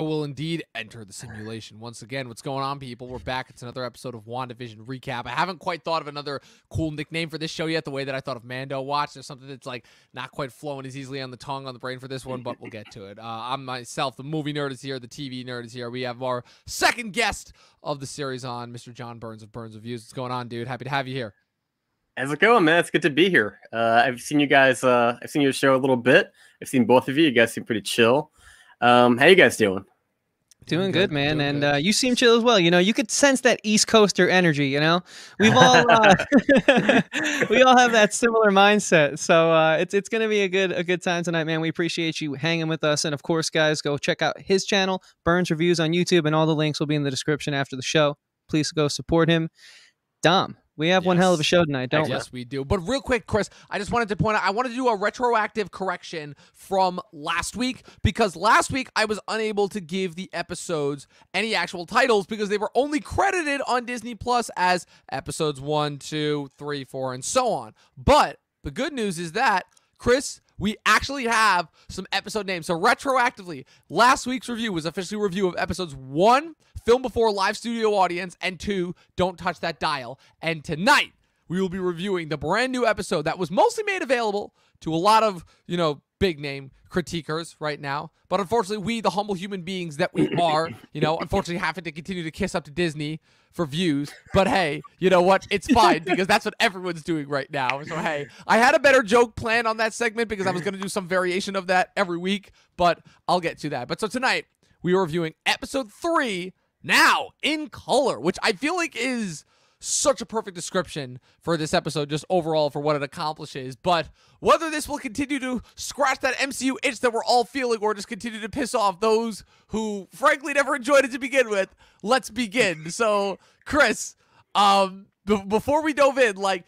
I will indeed enter the simulation. Once again, what's going on, people? We're back. It's another episode of WandaVision Recap. I haven't quite thought of another cool nickname for this show yet, the way that I thought of Mando Watch. There's something that's like not quite flowing as easily on the tongue, on the brain for this one, but we'll get to it. I'm myself, the movie nerd is here, the TV nerd is here. We have our second guest of the series on, Mr. John Burns of Burns Reviews. What's going on, dude? Happy to have you here. How's it going, man? It's good to be here. I've seen you guys, I've seen your show a little bit. I've seen both of you. You guys seem pretty chill. How you guys doing? Doing good, man. Doing and good. You seem chill as well. You know, you could sense that East Coaster energy, you know? We've all we all have that similar mindset. So it's going to be a good time tonight, man. We appreciate you hanging with us. And of course, guys, go check out his channel, Burns Reviews on YouTube, and all the links will be in the description after the show. Please go support him. Dom, we have one hell of a show tonight, don't we? Yes, we do. But real quick, Chris, I just wanted to point out, I wanted to do a retroactive correction from last week, because last week I was unable to give the episodes any actual titles because they were only credited on Disney Plus as episodes 1, 2, 3, 4, and so on. But the good news is that, Chris, we actually have some episode names. So retroactively, last week's review was officially a review of episodes 1, Film Before Live Studio Audience, and 2, Don't Touch That Dial. And tonight, we will be reviewing the brand new episode that was mostly made available to a lot of, you know, big name critiquers right now. But unfortunately, we, the humble human beings that we are, you know, unfortunately having to continue to kiss up to Disney for views. But hey, you know what? It's fine because that's what everyone's doing right now. So hey, I had a better joke planned on that segment because I was going to do some variation of that every week, but I'll get to that. But so tonight, we are reviewing episode 3, Now in Color, which I feel like is such a perfect description for this episode, just overall for what it accomplishes. But whether this will continue to scratch that MCU itch that we're all feeling, or just continue to piss off those who frankly never enjoyed it to begin with, let's begin. So, Chris, before we dove in, like,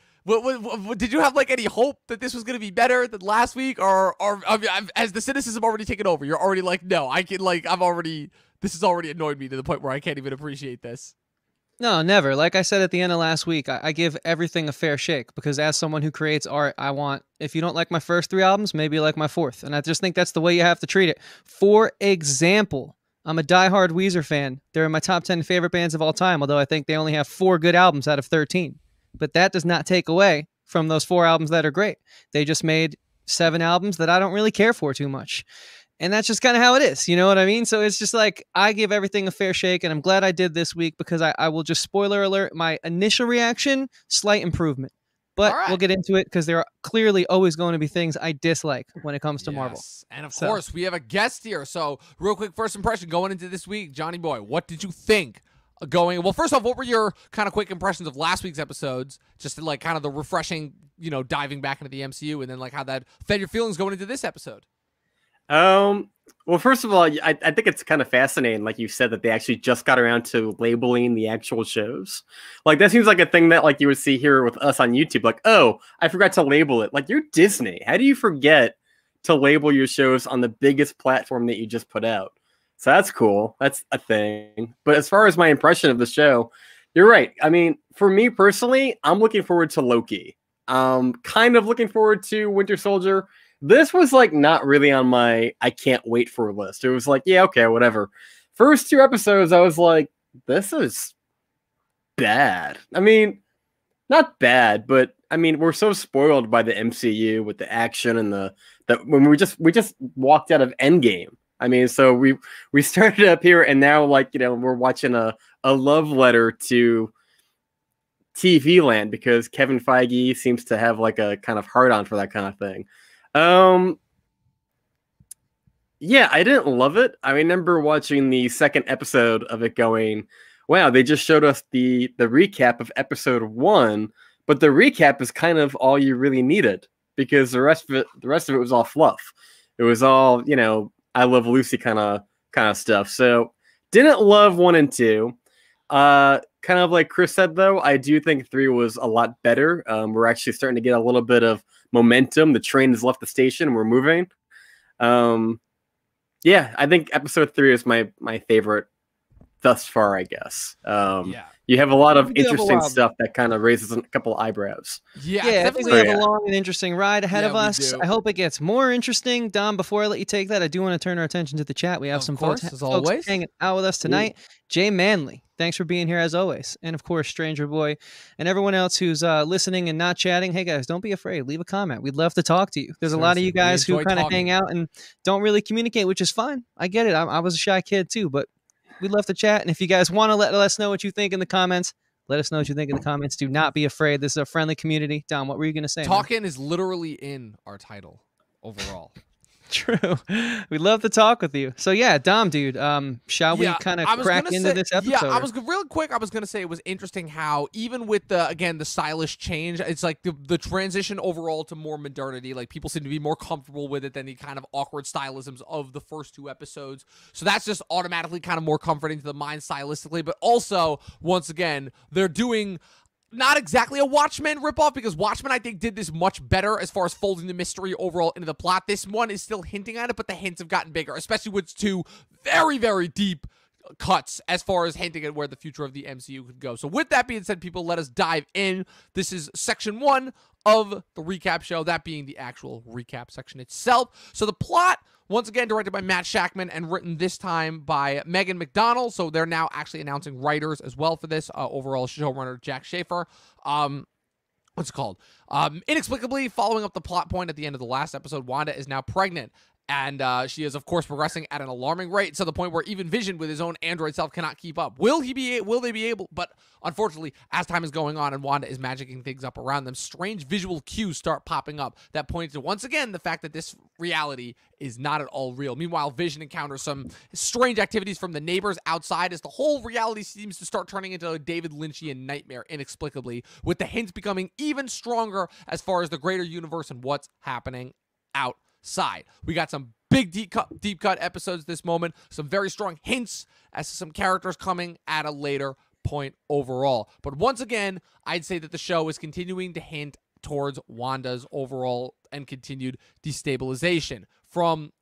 did you have like any hope that this was going to be better than last week, or I mean, has the cynicism already taken over? You're already like, no, I can, like, I'm already, this has already annoyed me to the point where I can't even appreciate this. No, never. Like I said at the end of last week, I give everything a fair shake because as someone who creates art, I want, if you don't like my first 3 albums, maybe you like my 4th. And I just think that's the way you have to treat it. For example, I'm a diehard Weezer fan. They're in my top 10 favorite bands of all time, although I think they only have 4 good albums out of 13. But that does not take away from those 4 albums that are great. They just made 7 albums that I don't really care for too much. And that's just kind of how it is. You know what I mean? So it's just like, I give everything a fair shake, and I'm glad I did this week because I will just, spoiler alert, my initial reaction, slight improvement. But right, we'll get into it because there are clearly always going to be things I dislike when it comes to Marvel. And of course, we have a guest here. So real quick, first impression going into this week, Johnny Boy, what did you think? Well, first off, what were your kind of quick impressions of last week's episodes? Just like kind of the refreshing, you know, diving back into the MCU, and then like how that fed your feelings going into this episode. Well, first of all, I think it's kind of fascinating, like you said, that they actually just got around to labeling the actual shows. Like, that seems like a thing that, like, you would see here with us on YouTube. Like, oh, I forgot to label it. Like, you're Disney. How do you forget to label your shows on the biggest platform that you just put out? So that's cool. That's a thing. But as far as my impression of the show, you're right. I mean, for me personally, I'm looking forward to Loki. Kind of looking forward to Winter Soldier. This was like not really on my I can't wait for list. It was like, yeah, okay, whatever. First 2 episodes, I was like, this is bad. I mean, not bad, but I mean, we're so spoiled by the MCU with the action and that when we just walked out of Endgame. I mean, so we started up here, and now, like, you know, we're watching a love letter to TV land because Kevin Feige seems to have like a kind of hard on for that kind of thing. Yeah, I didn't love it. I remember watching the second episode of it going, wow, they just showed us the recap of episode 1, but the recap is kind of all you really needed because the rest of it was all fluff. It was all, you know, I Love Lucy kind of stuff. So didn't love 1 and 2. Kind of like Chris said, though, I do think 3 was a lot better. We're actually starting to get a little bit of momentum. The train has left the station. We're moving. Yeah, I think episode 3 is my favorite thus far, I guess. Yeah. you have a lot of interesting stuff that kind of raises a couple eyebrows. Yeah, yeah, definitely. We have a long and interesting ride ahead of us. I hope it gets more interesting. Dom, before I let you take that, I do want to turn our attention to the chat. We have some folks hanging out with us tonight. Ooh. Jay Manley, thanks for being here as always. And of course, Stranger Boy and everyone else who's listening and not chatting. Hey guys, don't be afraid. Leave a comment. We'd love to talk to you. There's a lot of you guys who kind of hang out and don't really communicate, which is fine. I get it. I was a shy kid too, but we'd love to chat. And if you guys want to let us know what you think in the comments, let us know what you think in the comments. Do not be afraid. This is a friendly community. Dom, what were you going to say? Talking is literally in our title overall. True. We'd love to talk with you. So yeah, Dom, dude, shall we kind of crack into this episode? Yeah, I was real quick. I was going to say it was interesting how even with the, again, the stylish change, it's like the transition overall to more modernity, like people seem to be more comfortable with it than the kind of awkward stylisms of the first two episodes. So that's just automatically kind of more comforting to the mind stylistically. But also, once again, they're doing not exactly a Watchmen ripoff, because Watchmen, I think, did this much better as far as folding the mystery overall into the plot. This one is still hinting at it, but the hints have gotten bigger, especially with two very, very deep cuts as far as hinting at where the future of the MCU could go. So with that being said, people, let us dive in. This is section one of the recap show, that being the actual recap section itself. So the plot, once again, directed by Matt Shakman and written this time by Megan McDonald. So they're now actually announcing writers as well for this. Overall showrunner Jack Schaefer. What's it called? Inexplicably, following up the plot point at the end of the last episode, Wanda is now pregnant. And she is, of course, progressing at an alarming rate to the point where even Vision with his own android self cannot keep up. Will they be able? But unfortunately, as time is going on and Wanda is magicking things up around them, strange visual cues start popping up that point to, once again, the fact that this reality is not at all real. Meanwhile, Vision encounters some strange activities from the neighbors outside as the whole reality seems to start turning into a David Lynchian nightmare inexplicably, with the hints becoming even stronger as far as the greater universe and what's happening out side. We got some big deep cut episodes this moment, some very strong hints as to some characters coming at a later point overall. But once again, I'd say that the show is continuing to hint towards Wanda's overall and continued destabilization from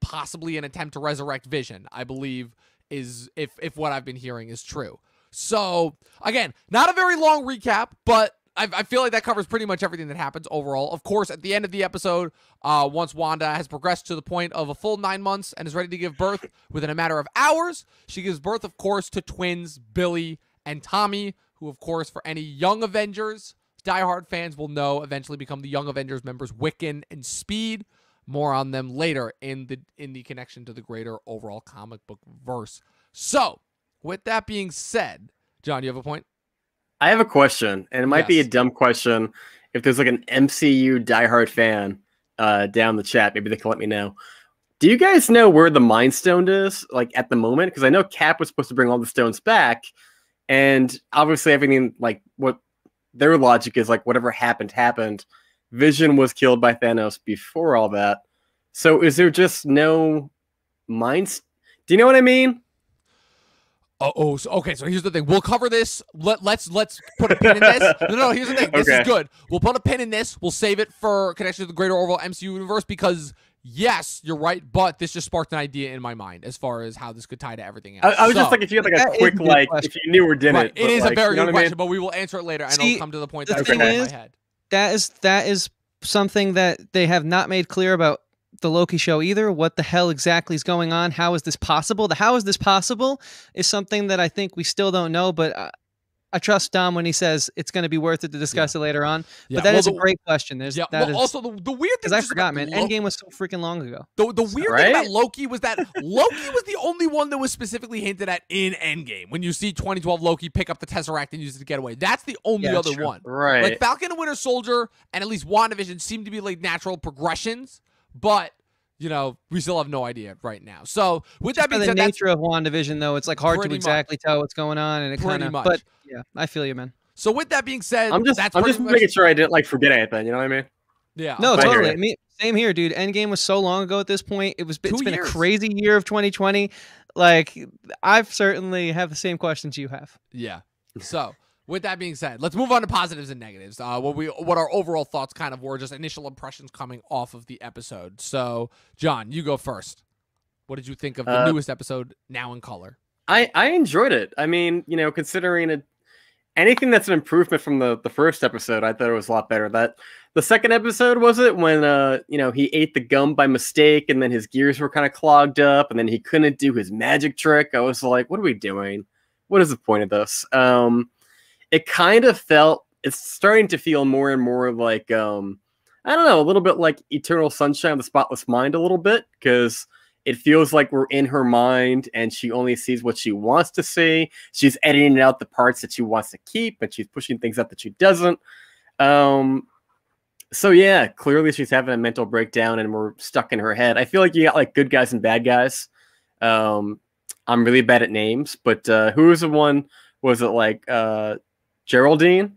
possibly an attempt to resurrect Vision, I believe, is if what I've been hearing is true. So again, not a very long recap, but I feel like that covers pretty much everything that happens overall. Of course, at the end of the episode, once Wanda has progressed to the point of a full 9 months and is ready to give birth within a matter of hours, she gives birth, of course, to twins Billy and Tommy, who, of course, for any Young Avengers diehard fans will know, eventually become the Young Avengers members Wiccan and Speed. More on them later in the connection to the greater overall comic book verse. So, with that being said, John, you have a point? I have a question, and it might be a dumb question. If there's like an MCU diehard fan down the chat, maybe they can let me know. Do you guys know where the Mind Stone is, like, at the moment? Because I know Cap was supposed to bring all the stones back, and obviously everything, like, what their logic is, like, whatever happened, happened. Vision was killed by Thanos before all that. So is there just no Mind? Do you know what I mean? Uh-oh, so, okay, so here's the thing. We'll cover this. Let's put a pin in this. No, here's the thing. This is good. We'll put a pin in this. We'll save it for connection to the greater overall MCU universe because, yes, you're right, but this just sparked an idea in my mind as far as how this could tie to everything else. I was just like, if you had like a quick, like, if you knew or didn't. Right. It is, like, a very good question, but we will answer it later, and I'll come to the point that's in my head. That is something that they have not made clear about the Loki show either. What the hell exactly is going on? How is this possible? The how is this possible is something that I think we still don't know, but I trust Dom when he says it's going to be worth it to discuss it later on. But that is a great question. There's also the weird thing, because I forgot, man, Endgame was so freaking long ago. The weird thing about Loki was that Loki was the only one that was specifically hinted at in Endgame. When you see 2012 Loki pick up the Tesseract and use it to get away, that's the only other one. Right. Like Falcon and Winter Soldier and at least WandaVision seem to be like natural progressions. But, you know, we still have no idea right now. So, with that being said, the nature of WandaVision, though, it's like hard to exactly tell what's going on, and it kind of. But yeah, I feel you, man. So, with that being said, I'm just making sure I didn't like forget anything. You know what I mean? Yeah. No, totally. I mean, same here, dude. Endgame was so long ago at this point. It's been a crazy year of 2020. Like, I've certainly have the same questions you have. Yeah. So. With that being said, let's move on to positives and negatives. What our overall thoughts kind of were, just initial impressions coming off of the episode. So, John, you go first. What did you think of the newest episode, Now in Color? I enjoyed it. I mean, you know, considering it, anything that's an improvement from the first episode, I thought it was a lot better. That the second episode, was it when you know, he ate the gum by mistake and then his gears were kind of clogged up and then he couldn't do his magic trick. I was like, what are we doing? What is the point of this? It kind of felt, it's starting to feel more and more like, I don't know, a little bit like Eternal Sunshine of the Spotless Mind a little bit, because it feels like we're in her mind and she only sees what she wants to see. She's editing out the parts that she wants to keep and she's pushing things up that she doesn't. So yeah, clearly she's having a mental breakdown and we're stuck in her head. I feel like you got like good guys and bad guys. I'm really bad at names, but who was the one? Was it like Geraldine?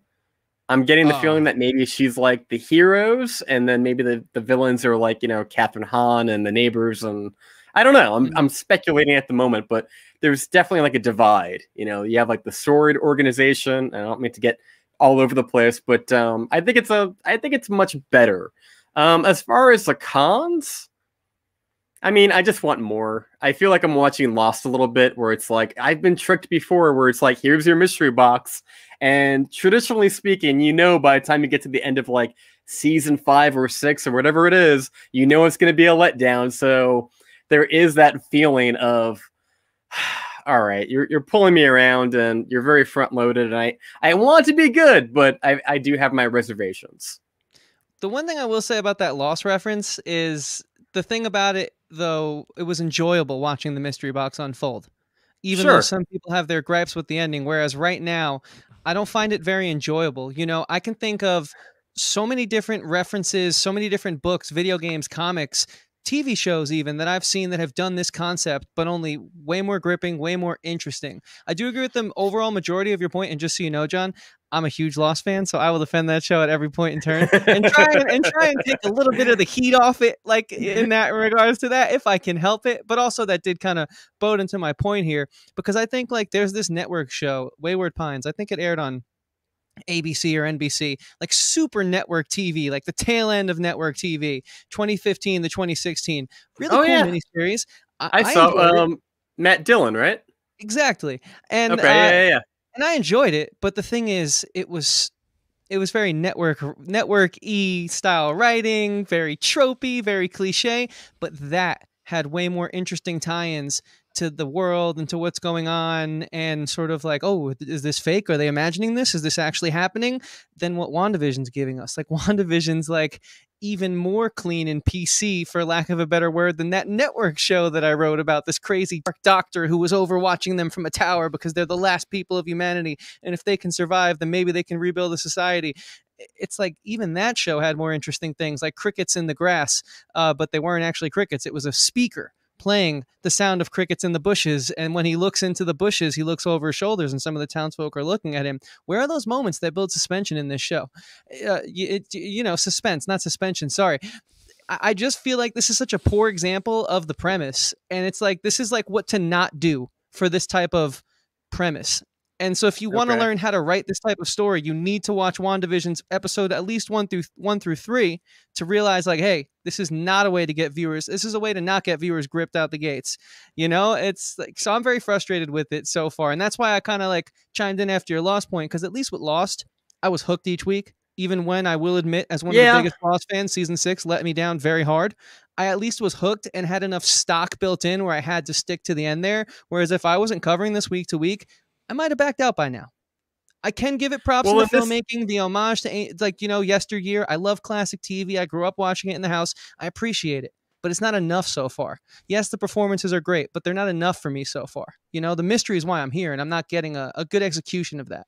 I'm getting the feeling that maybe she's like the heroes, and then maybe the villains are like, you know, Kathryn Hahn and the neighbors, and I don't know. I'm speculating at the moment, but there's definitely like a divide. You know, you have like the S.W.O.R.D. organization. I don't mean to get all over the place, but I think it's much better. As far as the cons, I mean, I just want more. I feel like I'm watching Lost a little bit, where it's like I've been tricked before, where it's like, here's your mystery box. And traditionally speaking, you know, by the time you get to the end of like season 5 or 6 or whatever it is, you know, it's going to be a letdown. So there is that feeling of, all right, you're pulling me around and you're very front loaded. And I want to be good, but I do have my reservations. The one thing I will say about that Lost reference is the thing about it, though, it was enjoyable watching the mystery box unfold, even though some people have their gripes with the ending. Whereas right now, I don't find it very enjoyable. You know, I can think of so many different references, so many different books, video games, comics, TV shows even, that I've seen that have done this concept, but only way more gripping, way more interesting. I do agree with the overall majority of your point. And just so you know, John, I'm a huge Lost fan, so I will defend that show at every point in turn and try and take a little bit of the heat off it, like in that regards to that, if I can help it. But also that did kind of bode into my point here, because I think like there's this network show, Wayward Pines. I think it aired on ABC or NBC, like super network TV, like the tail end of network TV, 2015 to 2016. Really cool miniseries. I saw Matt Dillon, right? Exactly. And okay, and I enjoyed it, but the thing is, it was very network-y style writing, very tropey, very cliche, but that had way more interesting tie-ins to the world and to what's going on, and sort of like, oh, is this fake? Are they imagining this? Is this actually happening? Than what WandaVision's giving us. Like, WandaVision's like even more clean and PC, for lack of a better word, than that network show that I wrote about, this crazy dark doctor who was overwatching them from a tower because they're the last people of humanity, and if they can survive, then maybe they can rebuild the society. It's like even that show had more interesting things, like crickets in the grass, but they weren't actually crickets. It was a speaker playing the sound of crickets in the bushes, and when he looks into the bushes, he looks over his shoulders and some of the townsfolk are looking at him. Where are those moments that build suspension in this show? You know, suspense, not suspension, sorry. I just feel like this is such a poor example of the premise, and it's like, this is like what to not do for this type of premise. And so if you want to learn how to write this type of story, you need to watch WandaVision's episode at least 1 through 3 to realize, like, hey, this is not a way to get viewers. This is a way to not get viewers gripped out the gates. You know, it's like, so I'm very frustrated with it so far. And that's why I kind of like chimed in after your Lost point, because at least with Lost, I was hooked each week, even when I will admit, as one of the biggest Lost fans, season 6 let me down very hard. I at least was hooked and had enough stock built in where I had to stick to the end there. Whereas if I wasn't covering this week to week, I might have backed out by now. I can give it props to the filmmaking, the homage to, like, you know, yesteryear. I love classic TV. I grew up watching it in the house. I appreciate it, but it's not enough so far. Yes, the performances are great, but they're not enough for me so far. You know, the mystery is why I'm here, and I'm not getting a good execution of that.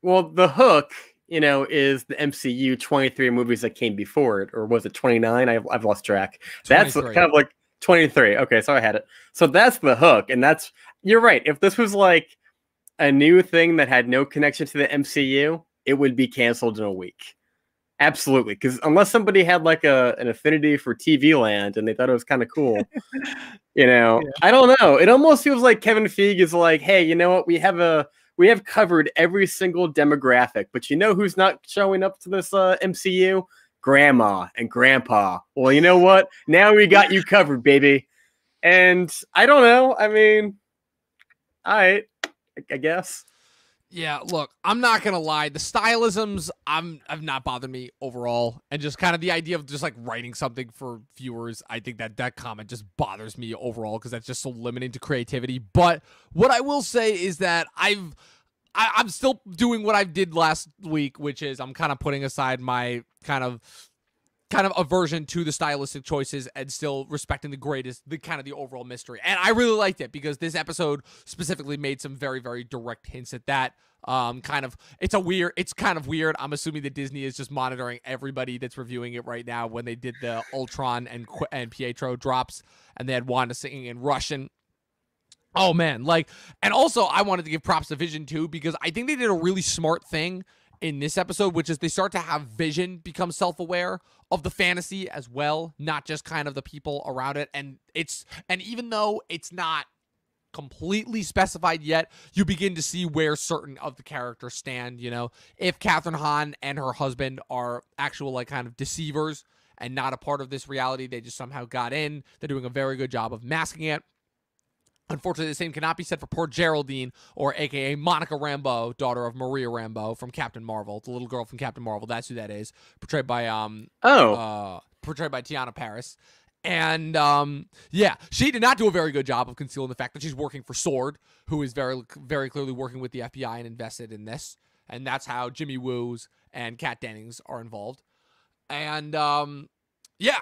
Well, the hook, you know, is the MCU 23 movies that came before it, or was it 29? I've lost track. That's kind of like 23. Okay, so I had it. So that's the hook, and that's, you're right. If this was like a new thing that had no connection to the MCU, it would be canceled in a week. Absolutely. Because unless somebody had like an affinity for TV Land and they thought it was kind of cool, you know, I don't know. It almost feels like Kevin Feige is like, hey, you know what? We have covered every single demographic, but you know who's not showing up to this MCU? Grandma and grandpa. Well, you know what? Now we got you covered, baby. And I don't know. I mean, all right. I guess. Yeah, look, I'm not gonna lie. The stylisms have not bothered me overall, and just kind of the idea of just like writing something for viewers. I think that comment just bothers me overall because that's just so limiting to creativity. But what I will say is that I'm still doing what I did last week, which is I'm kind of putting aside my kind of aversion to the stylistic choices and still respecting the overall mystery. And I really liked it because this episode specifically made some very, very direct hints at that. It's kind of weird. I'm assuming that Disney is just monitoring everybody that's reviewing it right now. When they did the Ultron and Pietro drops, and they had Wanda singing in Russian. Oh man. And also I wanted to give props to Vision too, because I think they did a really smart thing in this episode, which is they start to have Vision become self-aware of the fantasy as well, not just kind of the people around it. And even though it's not completely specified yet, you begin to see where certain of the characters stand. You know, if Kathryn Hahn and her husband are actual kind of deceivers and not a part of this reality, they just somehow got in. They're doing a very good job of masking it. Unfortunately, the same cannot be said for poor Geraldine, or a.k.a. Monica Rambeau, daughter of Maria Rambeau from Captain Marvel, the little girl from Captain Marvel. That's who that is, portrayed by Tiana Paris. And yeah, she did not do a very good job of concealing the fact that she's working for S.W.O.R.D., who is very, very clearly working with the FBI and invested in this. And that's how Jimmy Woo's and Kat Dennings are involved. And yeah,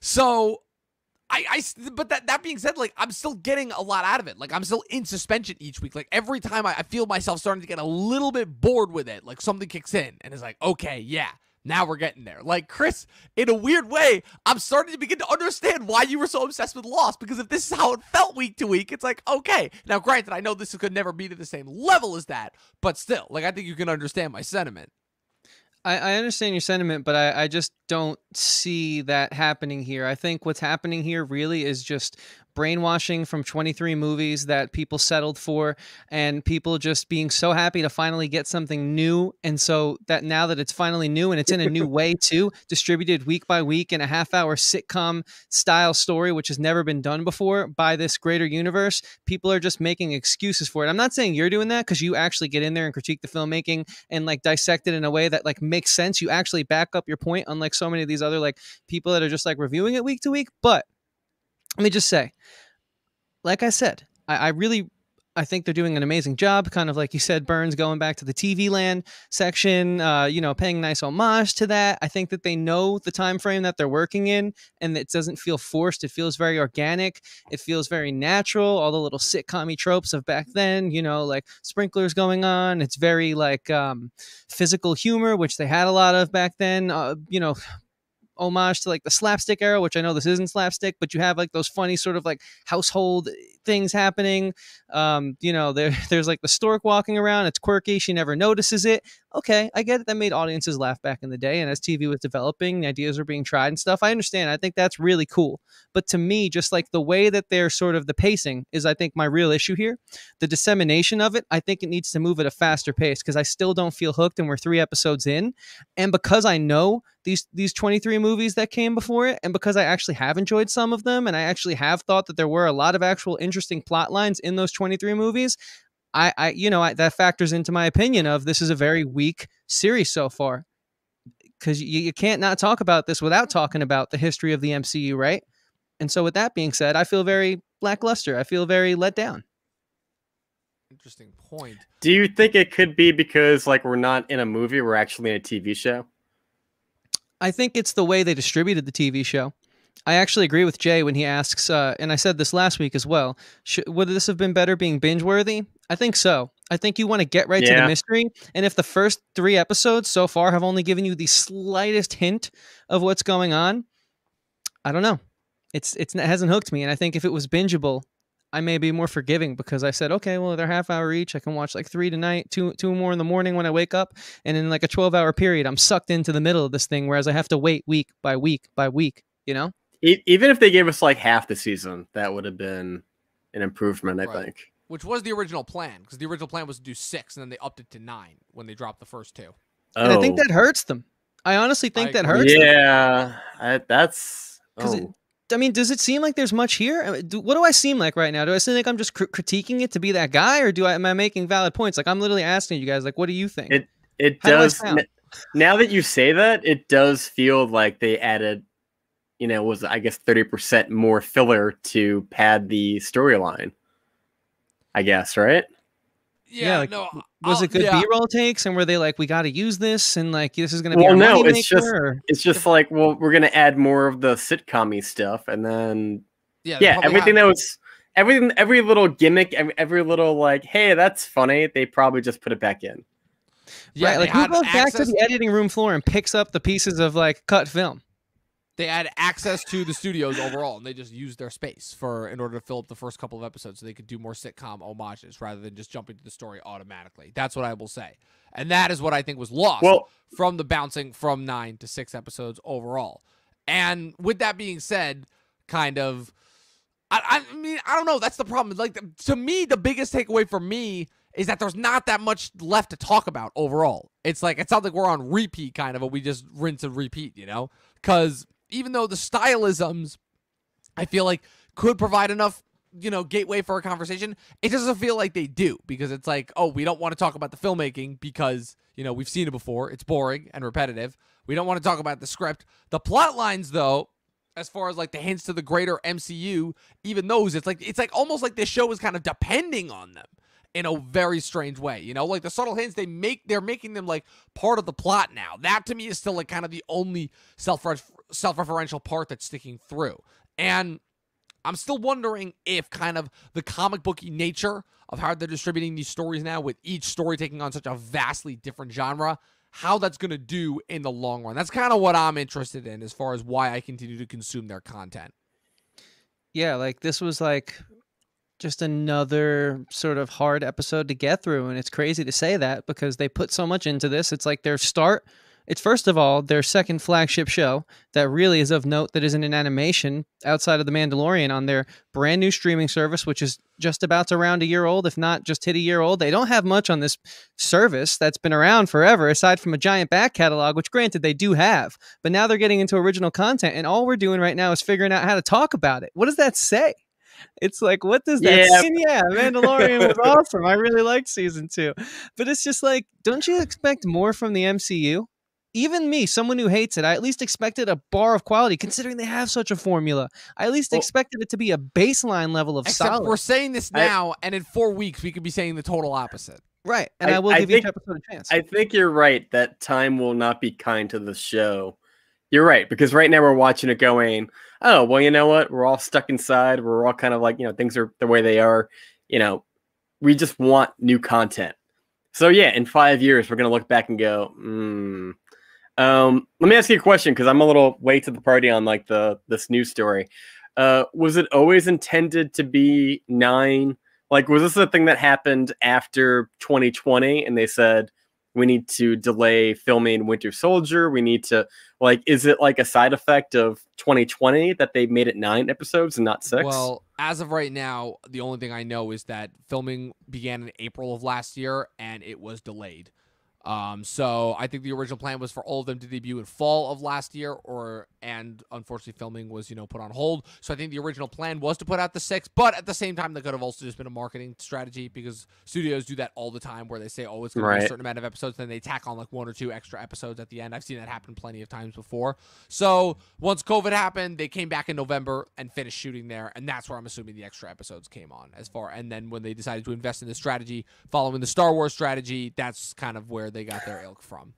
so... but that being said, I'm still getting a lot out of it. I'm still in suspension each week. Every time I feel myself starting to get a little bit bored with it, something kicks in and it's okay, yeah, now we're getting there. Chris, in a weird way, I'm starting to begin to understand why you were so obsessed with Lost, because if this is how it felt week to week, it's okay. Now, granted, I know this could never be to the same level as that, but still, I think you can understand my sentiment. I understand your sentiment, but I just don't see that happening here. I think what's happening here really is just brainwashing from 23 movies that people settled for, and people just being so happy to finally get something new. And so that now that it's finally new, and it's in a new way too, distributed week by week in a half-hour sitcom style story, which has never been done before by this greater universe, people are just making excuses for it. I'm not saying you're doing that, because you actually get in there and critique the filmmaking and dissect it in a way that makes sense. You actually back up your point, unlike so many of these other people that are just reviewing it week to week. But let me just say, like I said, I think they're doing an amazing job, kind of like you said, Burns, going back to the TV land section, paying nice homage to that. I think that they know the time frame that they're working in, and it doesn't feel forced. It feels very organic. It feels very natural. All the little sitcom-y tropes of back then, sprinklers going on. It's very physical humor, which they had a lot of back then, homage to the slapstick era, which I know this isn't slapstick, but you have those funny sort of household things happening. There's the stork walking around. It's quirky. She never notices it. Okay, I get it. That made audiences laugh back in the day. And as TV was developing, ideas were being tried and stuff. I understand. I think that's really cool. But to me, just the way that they're sort of the pacing is, I think, my real issue here. The dissemination of it, I think it needs to move at a faster pace, because I still don't feel hooked, and we're 3 episodes in. And because I know these 23 movies that came before it, and because I actually have enjoyed some of them, and I actually have thought that there were a lot of actual interesting plot lines in those 23 movies, that factors into my opinion of this is a very weak series so far, because you can't not talk about this without talking about the history of the MCU, right? And so with that being said, I feel very lackluster. I feel very let down. Interesting point. Do you think it could be because we're not in a movie, we're actually in a TV show? I think it's the way they distributed the TV show. I actually agree with Jay when he asks, and I said this last week as well, would this have been better being binge-worthy? I think so. I think you want to get right to the mystery. And if the first 3 episodes so far have only given you the slightest hint of what's going on, I don't know. It hasn't hooked me. And I think if it was bingeable, I may be more forgiving, because I said, okay, well, they're half-hour each. I can watch 3 tonight, two more in the morning when I wake up. And in a 12-hour period, I'm sucked into the middle of this thing, whereas I have to wait week by week by week, you know? Even if they gave us half the season, that would have been an improvement, I think. Which was the original plan, because the original plan was to do 6, and then they upped it to 9 when they dropped the first 2. Oh. And I think that hurts them. I honestly think that hurts them. Yeah, that's... I mean, does it seem like there's much here? I mean, what do I seem like right now? Do I seem like I'm just critiquing it to be that guy, or am I making valid points? Like, I'm literally asking you guys, like, what do you think? It does. Now that you say that, it does feel like they added, you know, was I guess 30% more filler to pad the storyline. I guess, right? Yeah, like, no. Was it good B-roll takes, and were they like, we got to use this, and like this is going to be? Well, no, it's just like, well, we're going to add more of the sitcom-y stuff, and then everything that was every little gimmick, every little like, hey, that's funny. They probably just put it back in. Yeah, right, like who goes back to the editing room floor and picks up the pieces of like cut film? They had access to the studios overall, and they just used their space in order to fill up the first couple of episodes so they could do more sitcom homages rather than just jumping to the story automatically. That's what I will say. And that is what I think was lost from the bouncing from 9 to 6 episodes overall. And with that being said, kind of, I mean, I don't know. That's the problem. Like, to me, the biggest takeaway for me is that there's not that much left to talk about overall. It's like, it sounds like we're on repeat kind of, but we just rinse and repeat, you know? Because even though the stylisms, I feel like, could provide enough, you know, gateway for a conversation, it doesn't feel like they do, because it's like, oh, we don't want to talk about the filmmaking because, you know, we've seen it before. It's boring and repetitive. We don't want to talk about the script. The plot lines, though, as far as like the hints to the greater MCU, even those, it's like almost like this show is kind of depending on them in a very strange way, you know, like the subtle hints they're making them like part of the plot now. That to me is still like kind of the only self-referential part that's sticking through. And I'm still wondering if kind of the comic booky nature of how they're distributing these stories now, with each story taking on such a vastly different genre, how that's going to do in the long run. That's kind of what I'm interested in as far as why I continue to consume their content. Yeah, like this was like just another sort of hard episode to get through, and it's crazy to say that because they put so much into this. It's like their start. It's first of all their second flagship show that really is of note that isn't in animation outside of The Mandalorian on their brand new streaming service, which is just about to round a year old, if not just hit a year old. They don't have much on this service that's been around forever, aside from a giant back catalog, which granted they do have, but now they're getting into original content, and all we're doing right now is figuring out how to talk about it. What does that say? It's like, what does that mean? Yeah, Mandalorian was awesome. I really liked season 2. But it's just like, don't you expect more from the MCU? Even me, someone who hates it, I at least expected a bar of quality, considering they have such a formula. I at least expected it to be a baseline level of solid. We're saying this now, and in 4 weeks, we could be saying the total opposite. Right, and I will give each episode a chance. I think you're right that time will not be kind to the show. You're right, because right now we're watching it going, oh, well, you know what? We're all stuck inside. We're all kind of like, you know, things are the way they are. You know, we just want new content. So, yeah, in 5 years, we're going to look back and go, let me ask you a question, because I'm a little late to the party on like this news story. Was it always intended to be 9? Like, was this a thing that happened after 2020 and they said, we need to delay filming Winter Soldier? We need to, like, is it like a side effect of 2020 that they made it 9 episodes and not 6? Well, as of right now, the only thing I know is that filming began in April of last year and it was delayed. So I think the original plan was for all of them to debut in fall of last year, and unfortunately filming was, you know, put on hold. So I think the original plan was to put out the 6, but at the same time, that could have also just been a marketing strategy, because studios do that all the time where they say, oh, it's going to be a certain amount of episodes. Then they tack on like 1 or 2 extra episodes at the end. I've seen that happen plenty of times before. So once COVID happened, they came back in November and finished shooting there. And that's where I'm assuming the extra episodes came on as far. And then when they decided to invest in the strategy following the Star Wars strategy, that's kind of where they got their ilk from.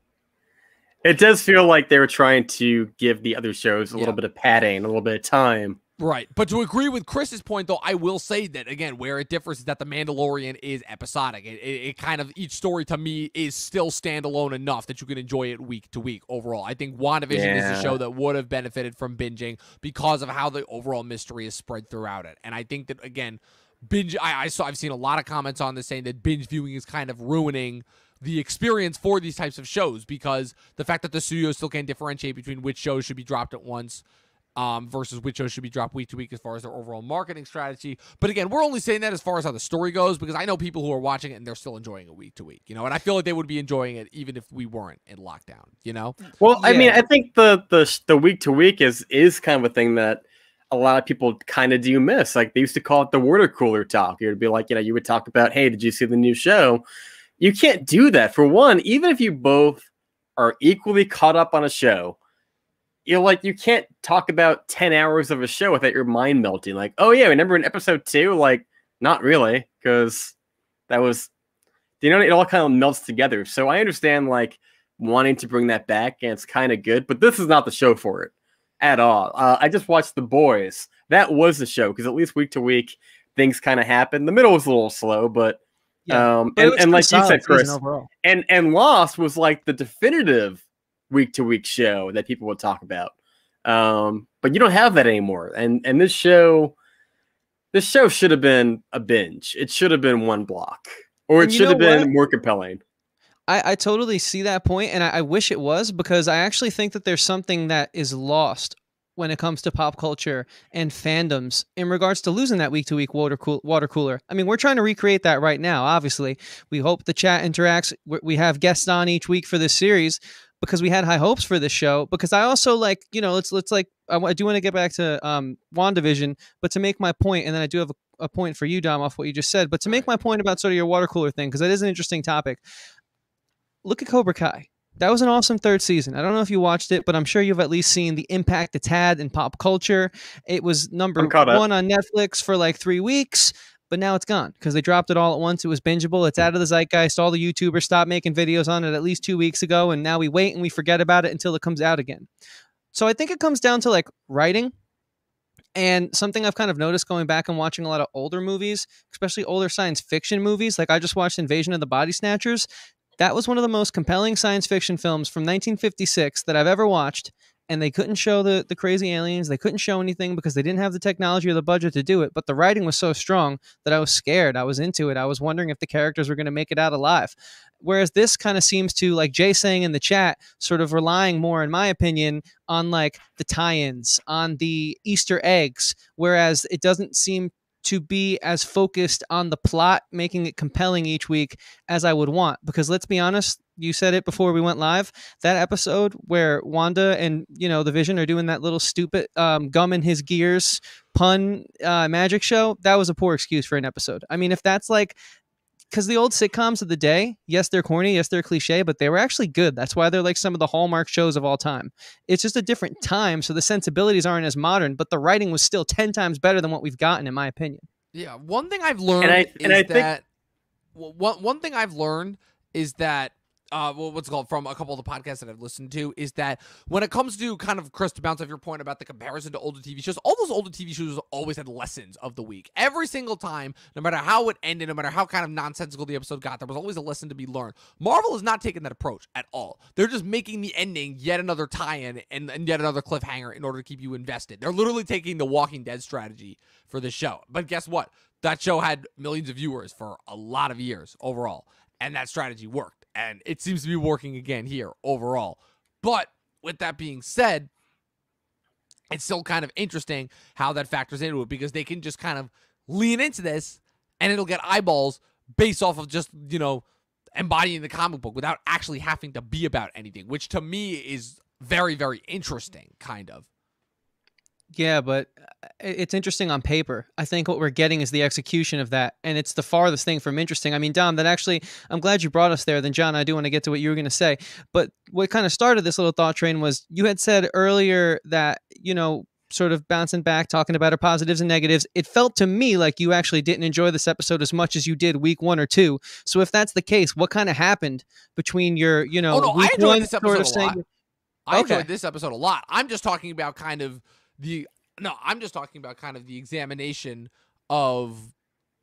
It does feel like they were trying to give the other shows a little bit of padding, a little bit of time. Right. But to agree with Chris's point, though, I will say that, again, where it differs is that The Mandalorian is episodic. It kind of, each story to me is still standalone enough that you can enjoy it week to week overall. I think WandaVision is a show that would have benefited from binging because of how the overall mystery is spread throughout it. And I think that, again, binge, I've seen a lot of comments on this saying that binge viewing is kind of ruining the experience for these types of shows, because the fact that the studio still can't differentiate between which shows should be dropped at once versus which shows should be dropped week to week as far as their overall marketing strategy. But again, we're only saying that as far as how the story goes, because I know people who are watching it and they're still enjoying it week to week, you know, and I feel like they would be enjoying it even if we weren't in lockdown, you know? Well, I mean, I think the week to week is kind of a thing that a lot of people kind of do miss. Like, they used to call it the water cooler talk. It would be like, you know, you would talk about, hey, did you see the new show? You can't do that. For one, even if you both are equally caught up on a show, you're like, you can't talk about 10 hours of a show without your mind melting. Like, oh yeah, remember in episode 2? Like, not really, because that was, you know, it all kind of melts together. So I understand, like, wanting to bring that back, and it's kind of good, but this is not the show for it at all. I just watched The Boys. That was the show, because at least week to week, things kind of happen. The middle was a little slow, but yeah, and like you said, Chris, and Lost was like the definitive week to week show that people would talk about. But you don't have that anymore. And this show should have been a binge. It should have been one block, or it should have been more compelling. I totally see that point, and I wish it was, because I actually think that there's something that is lost when it comes to pop culture and fandoms in regards to losing that week-to-week water cooler. I mean, we're trying to recreate that right now, obviously. We hope the chat interacts. We have guests on each week for this series because we had high hopes for this show, because I also, like, you know, let's like, I do want to get back to WandaVision, but to make my point, and then I do have a point for you, Dom, off what you just said, but to make my point about sort of your water cooler thing, because that is an interesting topic. Look at Cobra Kai. That was an awesome third season. I don't know if you watched it, but I'm sure you've at least seen the impact it's had in pop culture. It was number 1 on Netflix for like 3 weeks, but now it's gone because they dropped it all at once. It was bingeable. It's out of the zeitgeist. All the YouTubers stopped making videos on it at least 2 weeks ago, and now we wait and we forget about it until it comes out again. So I think it comes down to, like, writing. And something I've kind of noticed going back and watching a lot of older movies, especially older science fiction movies, like I just watched Invasion of the Body Snatchers. That was one of the most compelling science fiction films from 1956 that I've ever watched, and they couldn't show the crazy aliens. They couldn't show anything because they didn't have the technology or the budget to do it, but the writing was so strong that I was scared. I was into it. I was wondering if the characters were going to make it out alive. Whereas this kind of seems to, like Jay saying in the chat, sort of relying more, in my opinion, on, like, the tie-ins, on the Easter eggs, whereas it doesn't seem to be as focused on the plot, making it compelling each week, as I would want. Because let's be honest, you said it before we went live, that episode where Wanda and, you know, the Vision are doing that little stupid gum in his gears pun magic show, that was a poor excuse for an episode. I mean, if that's like, because the old sitcoms of the day, yes, they're corny, yes, they're cliche, but they were actually good. That's why they're like some of the hallmark shows of all time. It's just a different time, so the sensibilities aren't as modern, but the writing was still 10 times better than what we've gotten, in my opinion. Yeah, one thing I've learned is that what's it called, from a couple of the podcasts that I've listened to, is that when it comes to kind of, Chris, to bounce off your point about the comparison to older TV shows, all those older TV shows always had lessons of the week. Every single time, no matter how it ended, no matter how kind of nonsensical the episode got, there was always a lesson to be learned. Marvel is not taking that approach at all. They're just making the ending yet another tie-in and yet another cliffhanger in order to keep you invested. They're literally taking the Walking Dead strategy for the show. But guess what? That show had millions of viewers for a lot of years overall, and that strategy worked. And it seems to be working again here overall. But with that being said, it's still kind of interesting how that factors into it, because they can just kind of lean into this and it'll get eyeballs based off of just, you know, embodying the comic book without actually having to be about anything, which to me is very, very interesting, kind of. Yeah, but it's interesting on paper. I think what we're getting is the execution of that, and it's the farthest thing from interesting. I mean, Dom, that actually, I'm glad you brought us there. Then, John, I do want to get to what you were going to say. But what kind of started this little thought train was, you had said earlier that, you know, sort of bouncing back, talking about our positives and negatives, it felt to me like you actually didn't enjoy this episode as much as you did week 1 or 2. So if that's the case, what kind of happened between your, you know, week 1 this episode sort of saying, I enjoyed this episode a lot. I'm just talking about kind of the examination of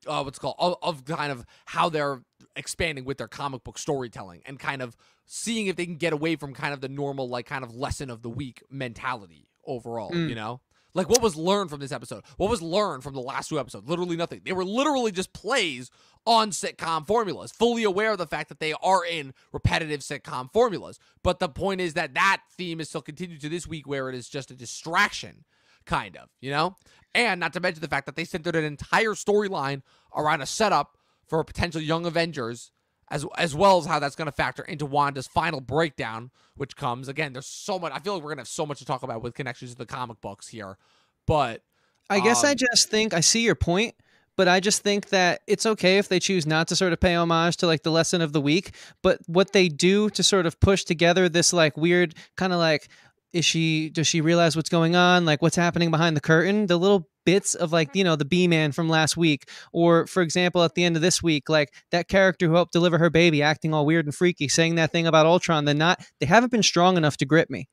what's called of kind of how they're expanding with their comic book storytelling, and kind of seeing if they can get away from kind of the normal, like, kind of lesson of the week mentality overall. You know, like, what was learned from this episode? What was learned from the last 2 episodes? Literally nothing. They were literally just plays on sitcom formulas, fully aware of the fact that they are in repetitive sitcom formulas. But the point is that that theme is still continued to this week, where it is just a distraction, kind of, you know? And not to mention the fact that they centered an entire storyline around a setup for a potential Young Avengers, as well as how that's going to factor into Wanda's final breakdown, which comes, again, there's so much, I feel like we're going to have so much to talk about with connections to the comic books here, but I guess I just think I see your point, but I just think that it's okay if they choose not to sort of pay homage to like the lesson of the week, but what they do to sort of push together this like weird kind of like, does she realize what's going on? Like what's happening behind the curtain, the little bits of like, you know, the B-man from last week, or for example, at the end of this week, like that character who helped deliver her baby acting all weird and freaky, saying that thing about Ultron, they haven't been strong enough to grip me.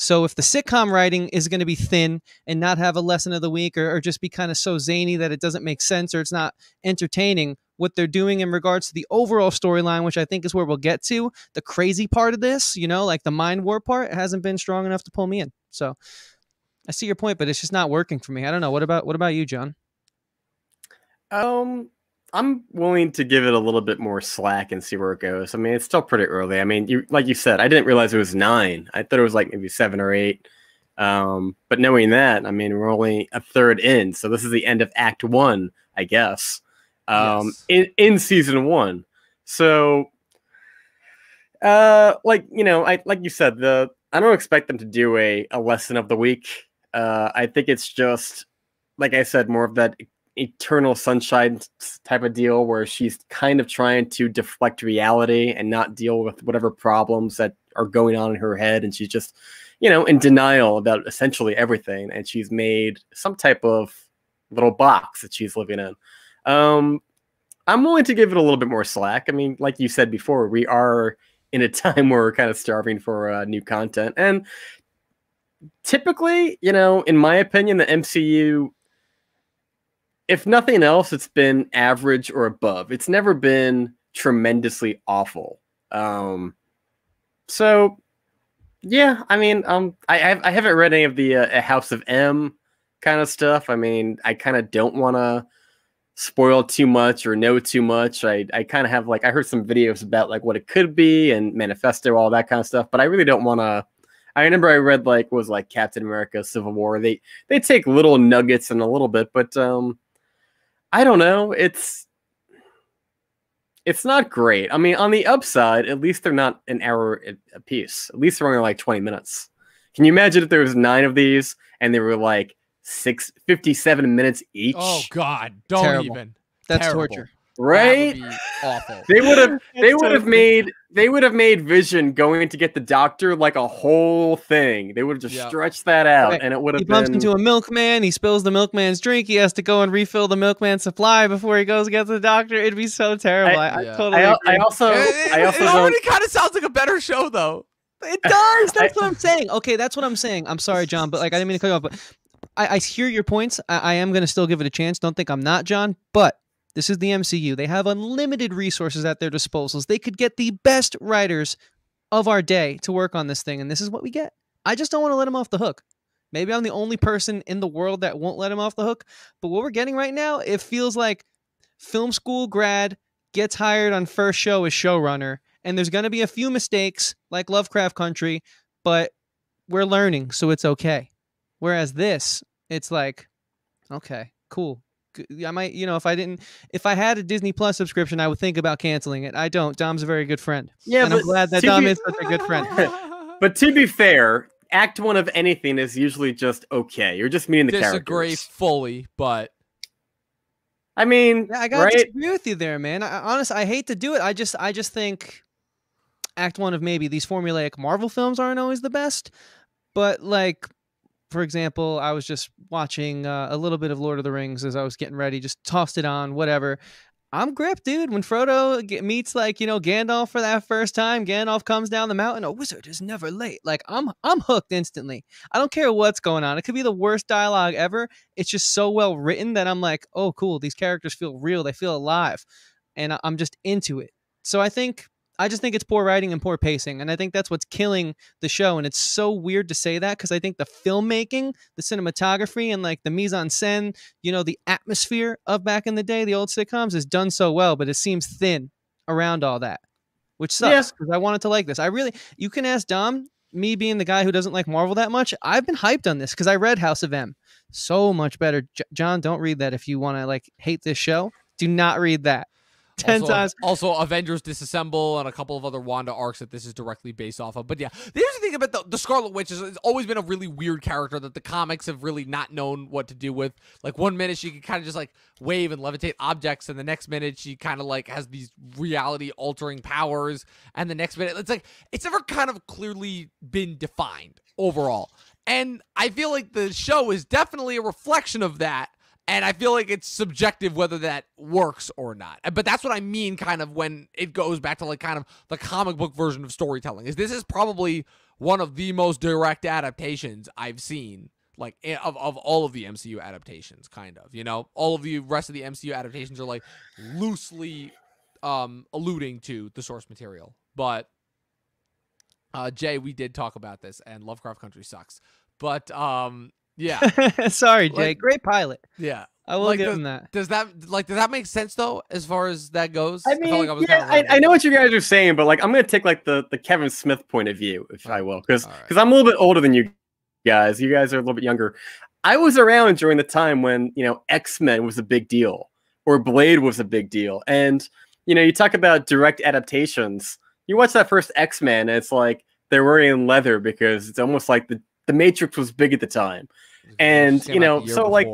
So if the sitcom writing is going to be thin and not have a lesson of the week, or just be kind of so zany that it doesn't make sense or it's not entertaining, what they're doing in regards to the overall storyline, which I think is where we'll get to, the crazy part of this, you know, like the mind war part, it hasn't been strong enough to pull me in. So I see your point, but it's just not working for me. I don't know. What about you, John? I'm willing to give it a little bit more slack and see where it goes. I mean, it's still pretty early. I mean, like you said, I didn't realize it was 9. I thought it was like maybe 7 or 8. But knowing that, I mean, we're only a third in. So this is the end of Act 1, I guess, yes. in Season 1. So, like, you know, like you said, I don't expect them to do a lesson of the week. I think it's just, like I said, more of that Eternal Sunshine type of deal where she's kind of trying to deflect reality and not deal with whatever problems that are going on in her head. And she's just, you know, in denial about essentially everything. And she's made some type of little box that she's living in. I'm willing to give it a little bit more slack. I mean, like you said before, we are in a time where we're kind of starving for new content. And typically, you know, in my opinion, the MCU, if nothing else, it's been average or above. It's never been tremendously awful. So, yeah, I mean, I haven't read any of the House of M kind of stuff. I mean, I kind of don't want to spoil too much or know too much. I kind of have, like, I heard some videos about, like, what it could be and manifesto, all that kind of stuff. But I really don't want to. I remember I read, like, what was, like, Captain America, Civil War. They take little nuggets and a little bit, but I don't know. It's not great. I mean, on the upside, at least they're not an hour a piece. At least they're only like 20 minutes. Can you imagine if there was 9 of these and they were like 57 minutes each? Oh God, don't Terrible. Even. That's Terrible. Torture. Right? That would be awful. They would have made Vision going to get the doctor like a whole thing. They would have just stretched that out, right. And it would have. He bumps into a milkman. He spills the milkman's drink. He has to go and refill the milkman's supply before he goes and gets the doctor. It'd be so terrible. I totally. I also. It already kind of sounds like a better show, though. It does. That's what I'm saying. Okay, that's what I'm saying. I'm sorry, John, but like I didn't mean to cut you off. But I hear your points. I am going to still give it a chance. Don't think I'm not, John, but. This is the MCU. They have unlimited resources at their disposals. They could get the best writers of our day to work on this thing, and this is what we get. I just don't want to let them off the hook. Maybe I'm the only person in the world that won't let them off the hook, but what we're getting right now, it feels like film school grad gets hired on first show as showrunner, and there's going to be a few mistakes like Lovecraft Country, but we're learning, so it's okay. Whereas this, it's like, okay, cool. I might, you know, if I had a Disney Plus subscription, I would think about canceling it. I don't. Dom's a very good friend. Yeah, and I'm glad that Dom is such a good friend. But to be fair, Act 1 of anything is usually just okay. You're just meeting the characters. Disagree fully, but I mean, I gotta disagree with you there, man. Honestly, I hate to do it. I just think Act 1 of maybe these formulaic Marvel films aren't always the best, but like. For example, I was just watching a little bit of Lord of the Rings as I was getting ready, just tossed it on, whatever. I'm gripped, dude. When Frodo meets, like, you know, Gandalf for that first time, Gandalf comes down the mountain, a wizard is never late. Like, I'm hooked instantly. I don't care what's going on. It could be the worst dialogue ever. It's just so well written that I'm like, oh, cool. These characters feel real. They feel alive. And I'm just into it. So I just think it's poor writing and poor pacing, and I think that's what's killing the show. And it's so weird to say that because I think the filmmaking, the cinematography, and like the mise-en-scène, you know, the atmosphere of back in the day, the old sitcoms, is done so well, but it seems thin around all that, which sucks because I wanted to like this. I really, you can ask Dom, me being the guy who doesn't like Marvel that much, I've been hyped on this because I read House of M. So much better. John, don't read that if you want to like hate this show. Do not read that. 10 times. Also, Avengers Disassemble and a couple of other Wanda arcs that this is directly based off of. But yeah, there's the thing about the Scarlet Witch is it's always been a really weird character that the comics have really not known what to do with. Like, one minute she can kind of just like wave and levitate objects, and the next minute she kind of like has these reality altering powers, and the next minute it's like it's never kind of clearly been defined overall. And I feel like the show is definitely a reflection of that. And I feel like it's subjective whether that works or not. But that's what I mean kind of when it goes back to like kind of the comic book version of storytelling. Is this is probably one of the most direct adaptations I've seen, like of all of the MCU adaptations, kind of, you know. All of the rest of the MCU adaptations are like loosely alluding to the source material. But Jay, we did talk about this, and Lovecraft Country sucks. But yeah. Sorry, Jay. Like, great pilot. Yeah. I will like, give him that. Does that like does that make sense though, as far as that goes? I mean, I know what you guys are saying, but like I'm gonna take like the Kevin Smith point of view, if I will, because I'm a little bit older than you guys. You guys are a little bit younger. I was around during the time when, you know, X-Men was a big deal, or Blade was a big deal. And, you know, you talk about direct adaptations. You watch that first X-Men, and it's like they're wearing leather because it's almost like the Matrix was big at the time. And, you know, so like,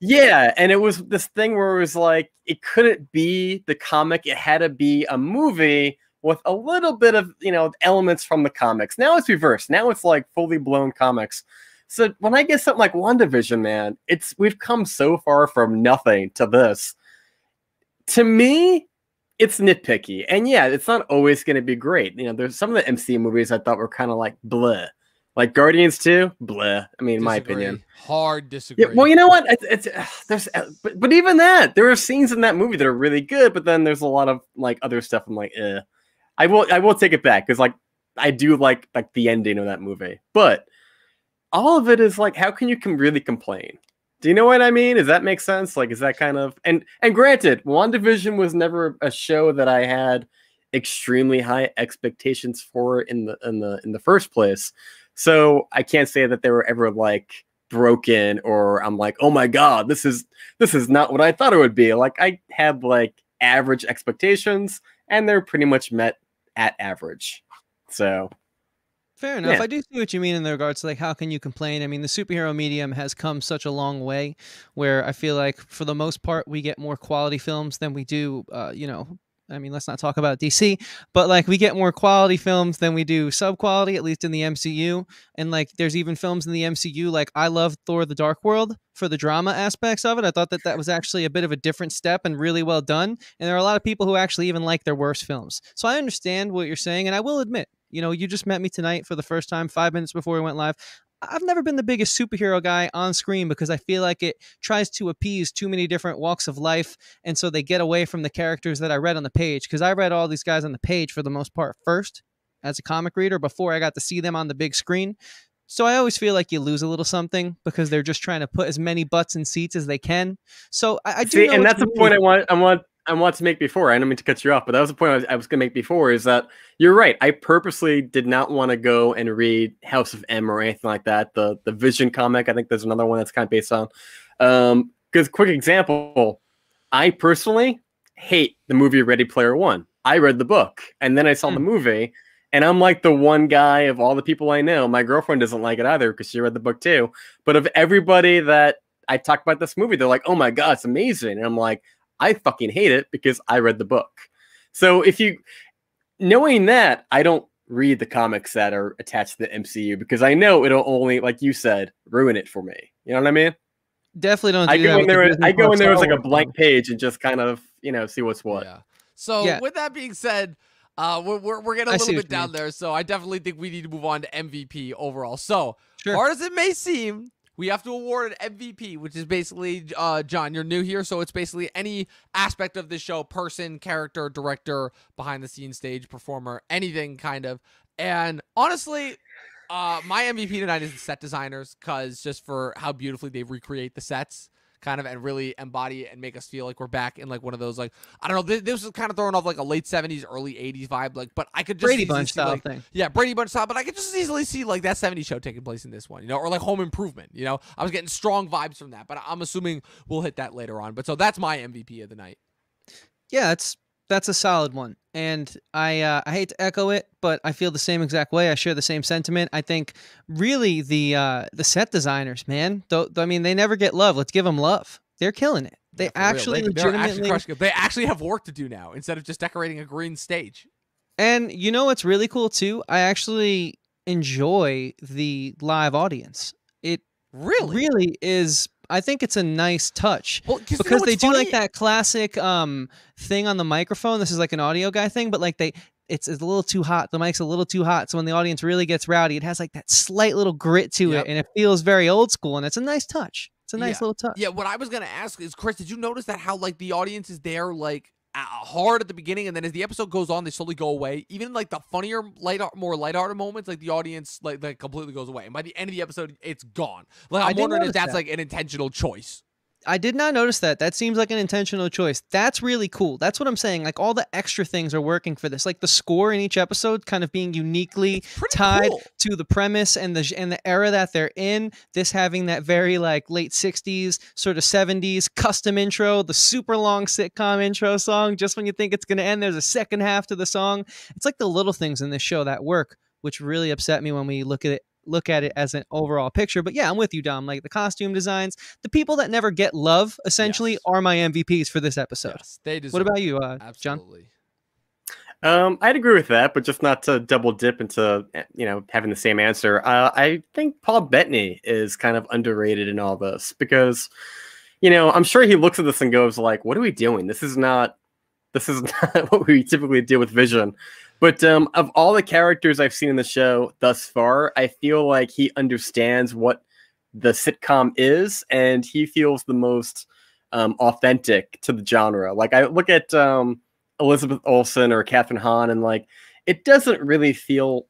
yeah. And it was this thing where it was like, it couldn't be the comic. It had to be a movie with a little bit of, you know, elements from the comics. Now it's reversed. Now it's like fully blown comics. So when I get something like WandaVision, man, it's, we've come so far from nothing to this. To me, it's nitpicky. And yeah, it's not always going to be great. You know, there's some of the MCU movies I thought were kind of like bleh. Like Guardians 2, bleh. I mean, in my opinion, hard disagree. Yeah, well, you know what? But even that, there are scenes in that movie that are really good, but then there's a lot of like other stuff. I'm like, eh. I will take it back because like I do like the ending of that movie, but all of it is like, how can you really complain? Do you know what I mean? Does that make sense? Like, is that kind of and granted, WandaVision was never a show that I had extremely high expectations for in the first place. So I can't say that they were ever like broken or I'm like, oh my God, this is not what I thought it would be. Like I had like average expectations and they're pretty much met at average. So fair enough. Yeah. I do see what you mean in the regards to like, how can you complain? I mean, the superhero medium has come such a long way where I feel like for the most part, we get more quality films than we do, you know, I mean, let's not talk about DC, but like we get more quality films than we do sub-quality, at least in the MCU. And like, there's even films in the MCU. Like I love Thor: The Dark World for the drama aspects of it. I thought that that was actually a bit of a different step and really well done. And there are a lot of people who actually even like their worst films. So I understand what you're saying. And I will admit, you know, you just met me tonight for the first time, 5 minutes before we went live. I've never been the biggest superhero guy on screen because I feel like it tries to appease too many different walks of life. And so they get away from the characters that I read on the page, because I read all these guys on the page for the most part first as a comic reader before I got to see them on the big screen. So I always feel like you lose a little something because they're just trying to put as many butts in seats as they can. So I do. See, and that's the point I want to make before. I don't mean to cut you off, but that was the point I was going to make before, is that you're right. I purposely did not want to go and read House of M or anything like that. The Vision comic, I think there's another one that's kind of based on. Because quick example, I personally hate the movie Ready Player One. I read the book and then I saw the movie, and I'm like the one guy of all the people I know. My girlfriend doesn't like it either because she read the book too. But of everybody that I talk about this movie, they're like, oh my God, it's amazing. And I'm like, I fucking hate it because I read the book. So if you, knowing that, I don't read the comics that are attached to the MCU because I know it'll only, like you said, ruin it for me. You know what I mean? Definitely don't do I go in there with like a blank page and just kind of, you know, see what's what. Yeah. So with that being said, we're getting a little bit down there. So I definitely think we need to move on to MVP overall. So hard as it may seem, we have to award an MVP, which is basically, John, you're new here, so it's basically any aspect of the show, person, character, director, behind-the-scenes stage, performer, anything kind of. And honestly, my MVP tonight is the set designers, because just for how beautifully they recreate the sets, kind of, and really embody and make us feel like we're back in like one of those, like, I don't know, this was kind of throwing off like a late 70s, early 80s vibe, like, but I could just Brady Bunch style like, thing. Yeah, Brady Bunch style, but I could just easily see like that 70s show taking place in this one, you know, or like Home Improvement, you know. I was getting strong vibes from that, but I'm assuming we'll hit that later on. But so that's my MVP of the night. Yeah, it's That's a solid one. And I hate to echo it, but I feel the same exact way. I share the same sentiment. I think really the set designers, man, I mean, they never get love. Let's give them love. They're killing it. They actually legitimately actually they actually have work to do now instead of just decorating a green stage. And you know what's really cool too? I actually enjoy the live audience. It really is. I think it's a nice touch because they do like that classic thing on the microphone. This is like an audio guy thing, but like it's a little too hot. The mic's a little too hot. So when the audience really gets rowdy, it has like that slight little grit to it, and it feels very old school, and it's a nice touch. It's a nice little touch. Yeah. What I was going to ask is, Chris, did you notice that how like the audience is there like hard at the beginning, and then as the episode goes on, they slowly go away? Even like the funnier, more lighthearted moments, like the audience like completely goes away, and by the end of the episode, it's gone. Like, I'm wondering if that's like an intentional choice. I did not notice that. That seems like an intentional choice. That's really cool. That's what I'm saying. Like, all the extra things are working for this. Like the score in each episode kind of being uniquely tied to the premise and the era that they're in. This having that very like late 60s, sort of 70s custom intro, the super long sitcom intro song. Just when you think it's going to end, there's a second half to the song. It's like the little things in this show that work, which really upset me when we look at it as an overall picture. But yeah, I'm with you, Dom. Like the costume designs, the people that never get love essentially are my MVPs for this episode. Yes, they deserve. What about you, John? I'd agree with that, but just not to double dip into, you know, having the same answer. I think Paul Bettany is kind of underrated in all this because, you know, I'm sure he looks at this and goes like, what are we doing? This is not what we typically do with Vision. But of all the characters I've seen in the show thus far, I feel like he understands what the sitcom is, and he feels the most authentic to the genre. Like, I look at Elizabeth Olsen or Kathryn Hahn, and like, it doesn't really feel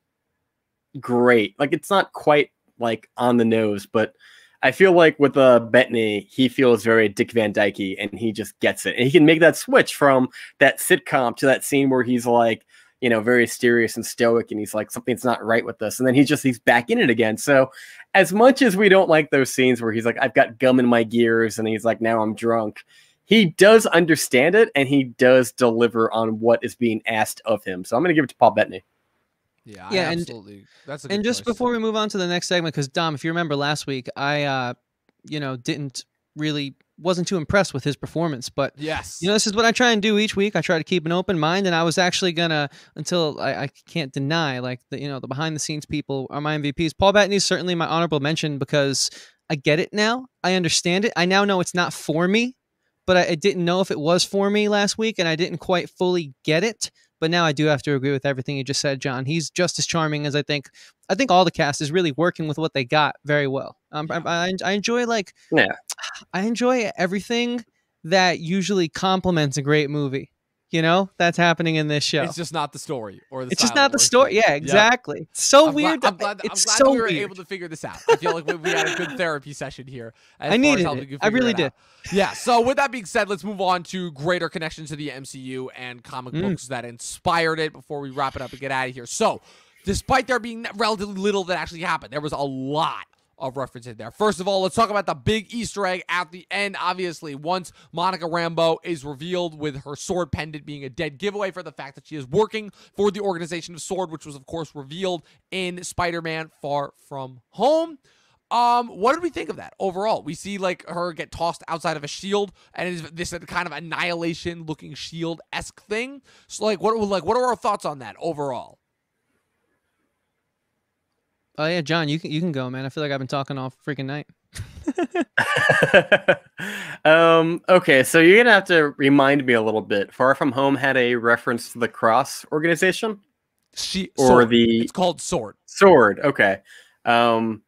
great. Like, it's not quite like on the nose, but I feel like with Bettany, he feels very Dick Van Dyke-y, and he just gets it. And he can make that switch from that sitcom to that scene where he's like, you know, very serious and stoic, and he's like, something's not right with this. And then he's back in it again. So as much as we don't like those scenes where he's like, I've got gum in my gears, and he's like, now I'm drunk, he does understand it, and he does deliver on what is being asked of him. So I'm going to give it to Paul Bettany. Yeah, absolutely. That's a good choice. Just before we move on to the next segment, because Dom, if you remember last week, I, you know, wasn't too impressed with his performance, but you know, this is what I try and do each week. I try to keep an open mind, and I was actually gonna, until I can't deny, like, the, you know, the behind the scenes people are my MVPs. Paul Bettany is certainly my honorable mention because I get it now. I understand it. I now know it's not for me, but I didn't know if it was for me last week, and I didn't quite fully get it. But now I do have to agree with everything you just said, John. He's just as charming as I think all the cast is really working with what they got very well. I enjoy I enjoy everything that usually complements a great movie. You know, that's happening in this show. It's just not the story, or the. It's just not the story. Yeah, exactly. It's so weird. I'm glad we were able to figure this out. I feel like we had a good therapy session here. I needed it. I really did. Yeah. So with that being said, let's move on to greater connections to the MCU and comic books that inspired it before we wrap it up and get out of here. So, despite there being relatively little that actually happened, there was a lot of reference in there. First of all, let's talk about the big Easter egg at the end. Obviously, once Monica Rambeau is revealed with her sword pendant being a dead giveaway for the fact that she is working for the organization of S.W.O.R.D., which was, of course, revealed in Spider-Man Far From Home. What did we think of that overall? We see like her get tossed outside of a shield, and it's this kind of annihilation-looking shield-esque thing. So, like, what are our thoughts on that overall? Oh yeah, John, you can go, man. I feel like I've been talking all freaking night. Okay, so you're gonna have to remind me a little bit. Far From Home had a reference to the Cross organization. It's called S.W.O.R.D. S.W.O.R.D. Okay.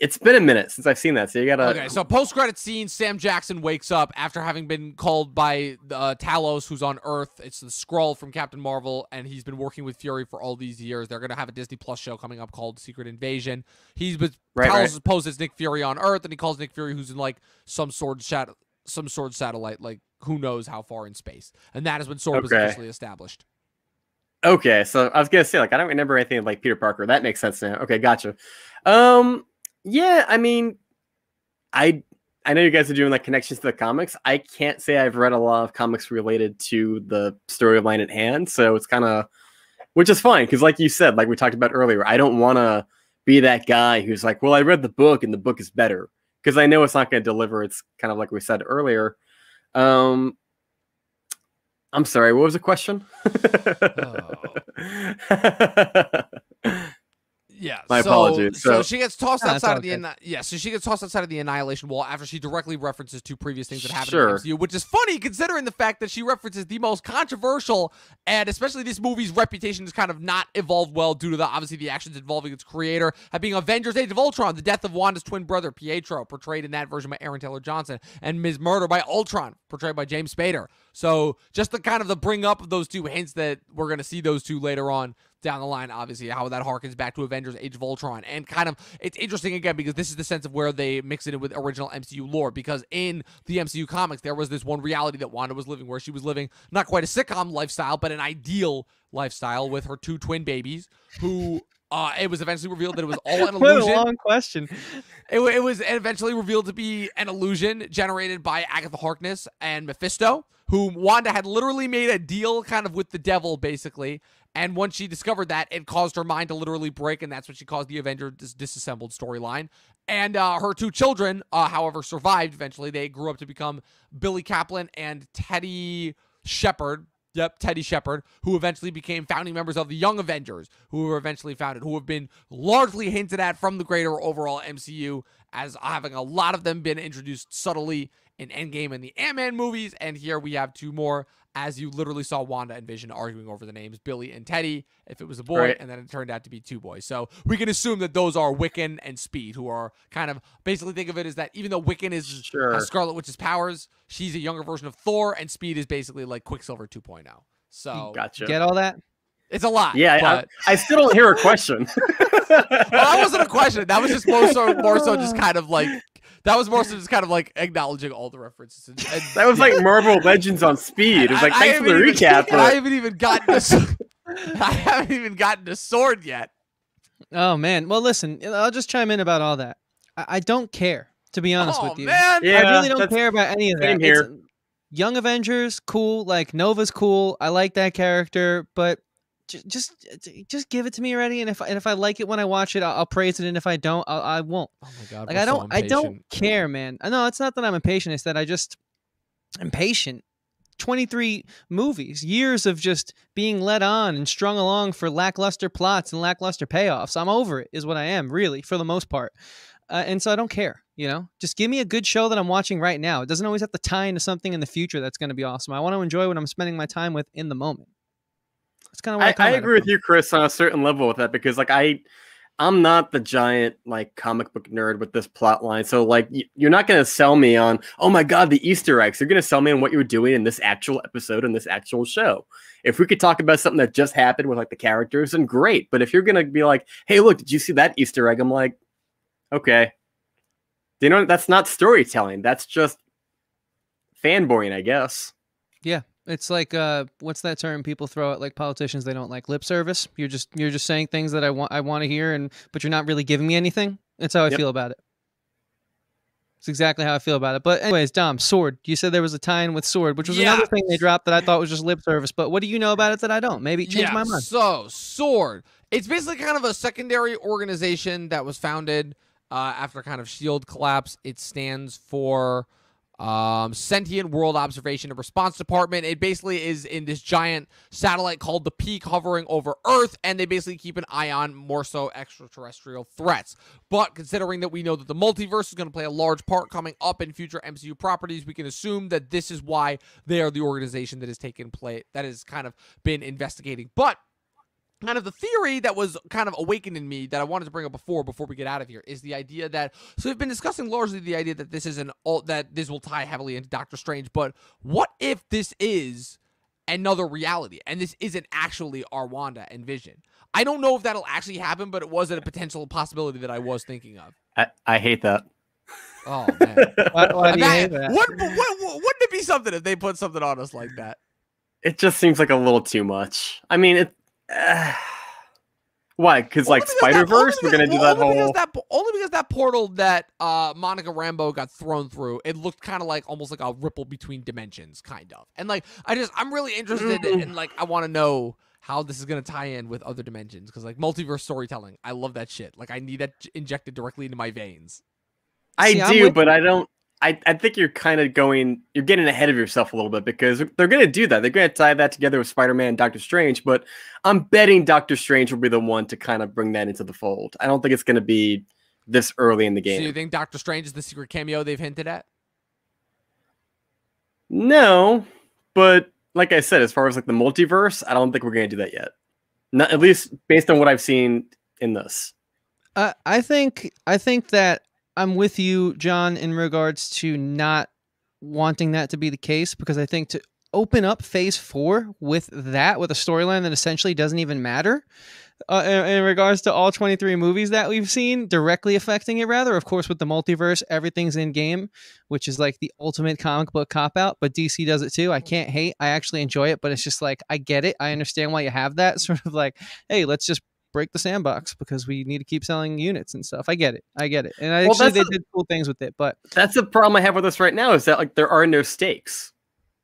It's been a minute since I've seen that, so you gotta... Okay, so post-credit scene, Sam Jackson wakes up after having been called by Talos, who's on Earth. It's the Skrull from Captain Marvel, and he's been working with Fury for all these years. They're going to have a Disney Plus show coming up called Secret Invasion. Talos posed as Nick Fury on Earth, and he calls Nick Fury, who's in, like, some S.W.O.R.D. satellite, like, who knows how far in space. And that is when S.W.O.R.D. was officially established. Okay, so I was going to say, like, I don't remember anything like Peter Parker. That makes sense now. Okay, gotcha. Yeah, I mean, I I know you guys are doing like connections to the comics. I can't say I've read a lot of comics related to the storyline at hand. So it's kind of, which is fine. Cause like you said, like we talked about earlier, I don't want to be that guy who's like, well, I read the book and the book is better. Cause I know it's not going to deliver. It's kind of like we said earlier. I'm sorry. What was the question? Yeah, my apologies. So she gets tossed outside of the Annihilation Wall after she directly references two previous things that happened in the MCU, which is funny considering the fact that she references the most controversial and especially this movie's reputation has kind of not evolved well due to the obviously the actions involving its creator being Avengers: Age of Ultron, the death of Wanda's twin brother Pietro, portrayed in that version by Aaron Taylor Johnson, and Ms. Murder by Ultron, portrayed by James Spader. So just the kind of the bring up of those two hints that we're gonna see those two later on down the line, obviously, how that harkens back to Avengers: Age of Ultron. And kind of, it's interesting, again, because this is the sense of where they mix it in with original MCU lore, because in the MCU comics, there was this one reality that Wanda was living, where she was living not quite a sitcom lifestyle, but an ideal lifestyle with her two twin babies, who... it was eventually revealed that it was all an illusion. What a long question. It was eventually revealed to be an illusion generated by Agatha Harkness and Mephisto, whom Wanda had literally made a deal kind of with the devil, basically. And once she discovered that, it caused her mind to literally break, and that's what she caused the Avengers disassembled storyline. And her two children, however, survived eventually. They grew up to become Billy Kaplan and Teddy Shepard. Yep, Teddy Shepard, who eventually became founding members of the Young Avengers, who were eventually founded, who have been largely hinted at from the greater overall MCU, as having a lot of them been introduced subtly in Endgame and the Ant-Man movies. And here we have two more, as you literally saw Wanda and Vision arguing over the names Billy and Teddy, if it was a boy, right. And then it turned out to be two boys. So we can assume that those are Wiccan and Speed, who are kind of, basically think of it as that even though Wiccan is Scarlet Witch's powers, she's a younger version of Thor, and Speed is basically like Quicksilver 2.0. So gotcha. Get all that? It's a lot. Yeah, but... I still don't hear a question. Well, that wasn't a question. That was just more so just kind of like, that was more so just kind of like acknowledging all the references. And that was like Marvel Legends on Speed. It was like, thanks for the recap. I haven't even gotten a sword yet. Oh, man. Well, listen, I'll just chime in about all that. I don't care, to be honest with you. Man. Yeah, I really don't care about any of that. Young Avengers, cool. Like, Nova's cool. I like that character, but... Just give it to me already, and if I like it when I watch it, I'll praise it, and if I don't, I won't. Oh my god! Like I don't care, man. No, it's not that I'm impatient. It's that I just am patient. 23 movies, years of just being led on and strung along for lackluster plots and lackluster payoffs. I'm over it, is what I am, really, for the most part. And so I don't care, you know? Just give me a good show that I'm watching right now. It doesn't always have to tie into something in the future that's going to be awesome. I want to enjoy what I'm spending my time with in the moment. Kind of I agree with you, Chris, on a certain level with that, because like I'm not the giant like comic book nerd with this plot line. So like you're not going to sell me on, oh my god, the Easter eggs. You're going to sell me on what you were doing in this actual episode and this actual show. If we could talk about something that just happened with like the characters, then great. But if you're going to be like, hey, look, did you see that Easter egg? I'm like, okay, you know, that's not storytelling. That's just fanboying, I guess. Yeah. It's like what's that term people throw at like politicians they don't like? Lip service. You're just saying things that I want to hear, and but you're not really giving me anything. That's how I feel about it. It's exactly how I feel about it. But anyways, Dom, S.W.O.R.D. You said there was a tie-in with S.W.O.R.D., which was another thing they dropped that I thought was just lip service. But what do you know about it that I don't? Maybe it changed my mind. So S.W.O.R.D. It's basically kind of a secondary organization that was founded after kind of S.H.I.E.L.D. collapse. It stands for Sentient World Observation and Response Department. It basically is in this giant satellite called the Peak hovering over Earth, and they basically keep an eye on more so extraterrestrial threats. But considering that we know that the multiverse is going to play a large part coming up in future MCU properties, we can assume that this is why they are the organization that has taken place, that has kind of been investigating. But kind of the theory that was kind of awakened in me that I wanted to bring up before we get out of here is the idea that, so we've been discussing largely the idea that this is that this will tie heavily into Doctor Strange, but what if this is another reality and this isn't actually our Wanda and Vision? I don't know if that'll actually happen, but it was a potential possibility that I was thinking of. I hate that. Oh man. Why do you hate that? Wouldn't it be something if they put something on us like that? It just seems like a little too much. I mean, Why? Because like Spider-Verse, we're gonna do that whole. Only because that portal that Monica Rambeau got thrown through, it looked kind of like almost like a ripple between dimensions, kind of. And like, I'm really interested in like, I want to know how this is gonna tie in with other dimensions, because like multiverse storytelling, I love that shit. Like, I need that injected directly into my veins. I think you're kind of going, you're getting ahead of yourself a little bit, because they're going to do that. They're going to tie that together with Spider-Man and Doctor Strange, but I'm betting Doctor Strange will be the one to kind of bring that into the fold. I don't think it's going to be this early in the game. So you think Doctor Strange is the secret cameo they've hinted at? No, but like I said, as far as like the multiverse, I don't think we're going to do that yet. Not, at least based on what I've seen in this. I think that I'm with you, John, in regards to not wanting that to be the case, because I think to open up Phase 4 with that, with a storyline that essentially doesn't even matter in regards to all 23 movies that we've seen, directly affecting it rather. Of course, with the multiverse, everything's in game, which is like the ultimate comic book cop-out, but DC does it too. I can't hate. I actually enjoy it, but it's just like, I get it. I understand why you have that sort of like, hey, let's just break the sandbox because we need to keep selling units and stuff. I get it. And I actually, they did cool things with it, but that's the problem I have with this right now, is that like there are no stakes,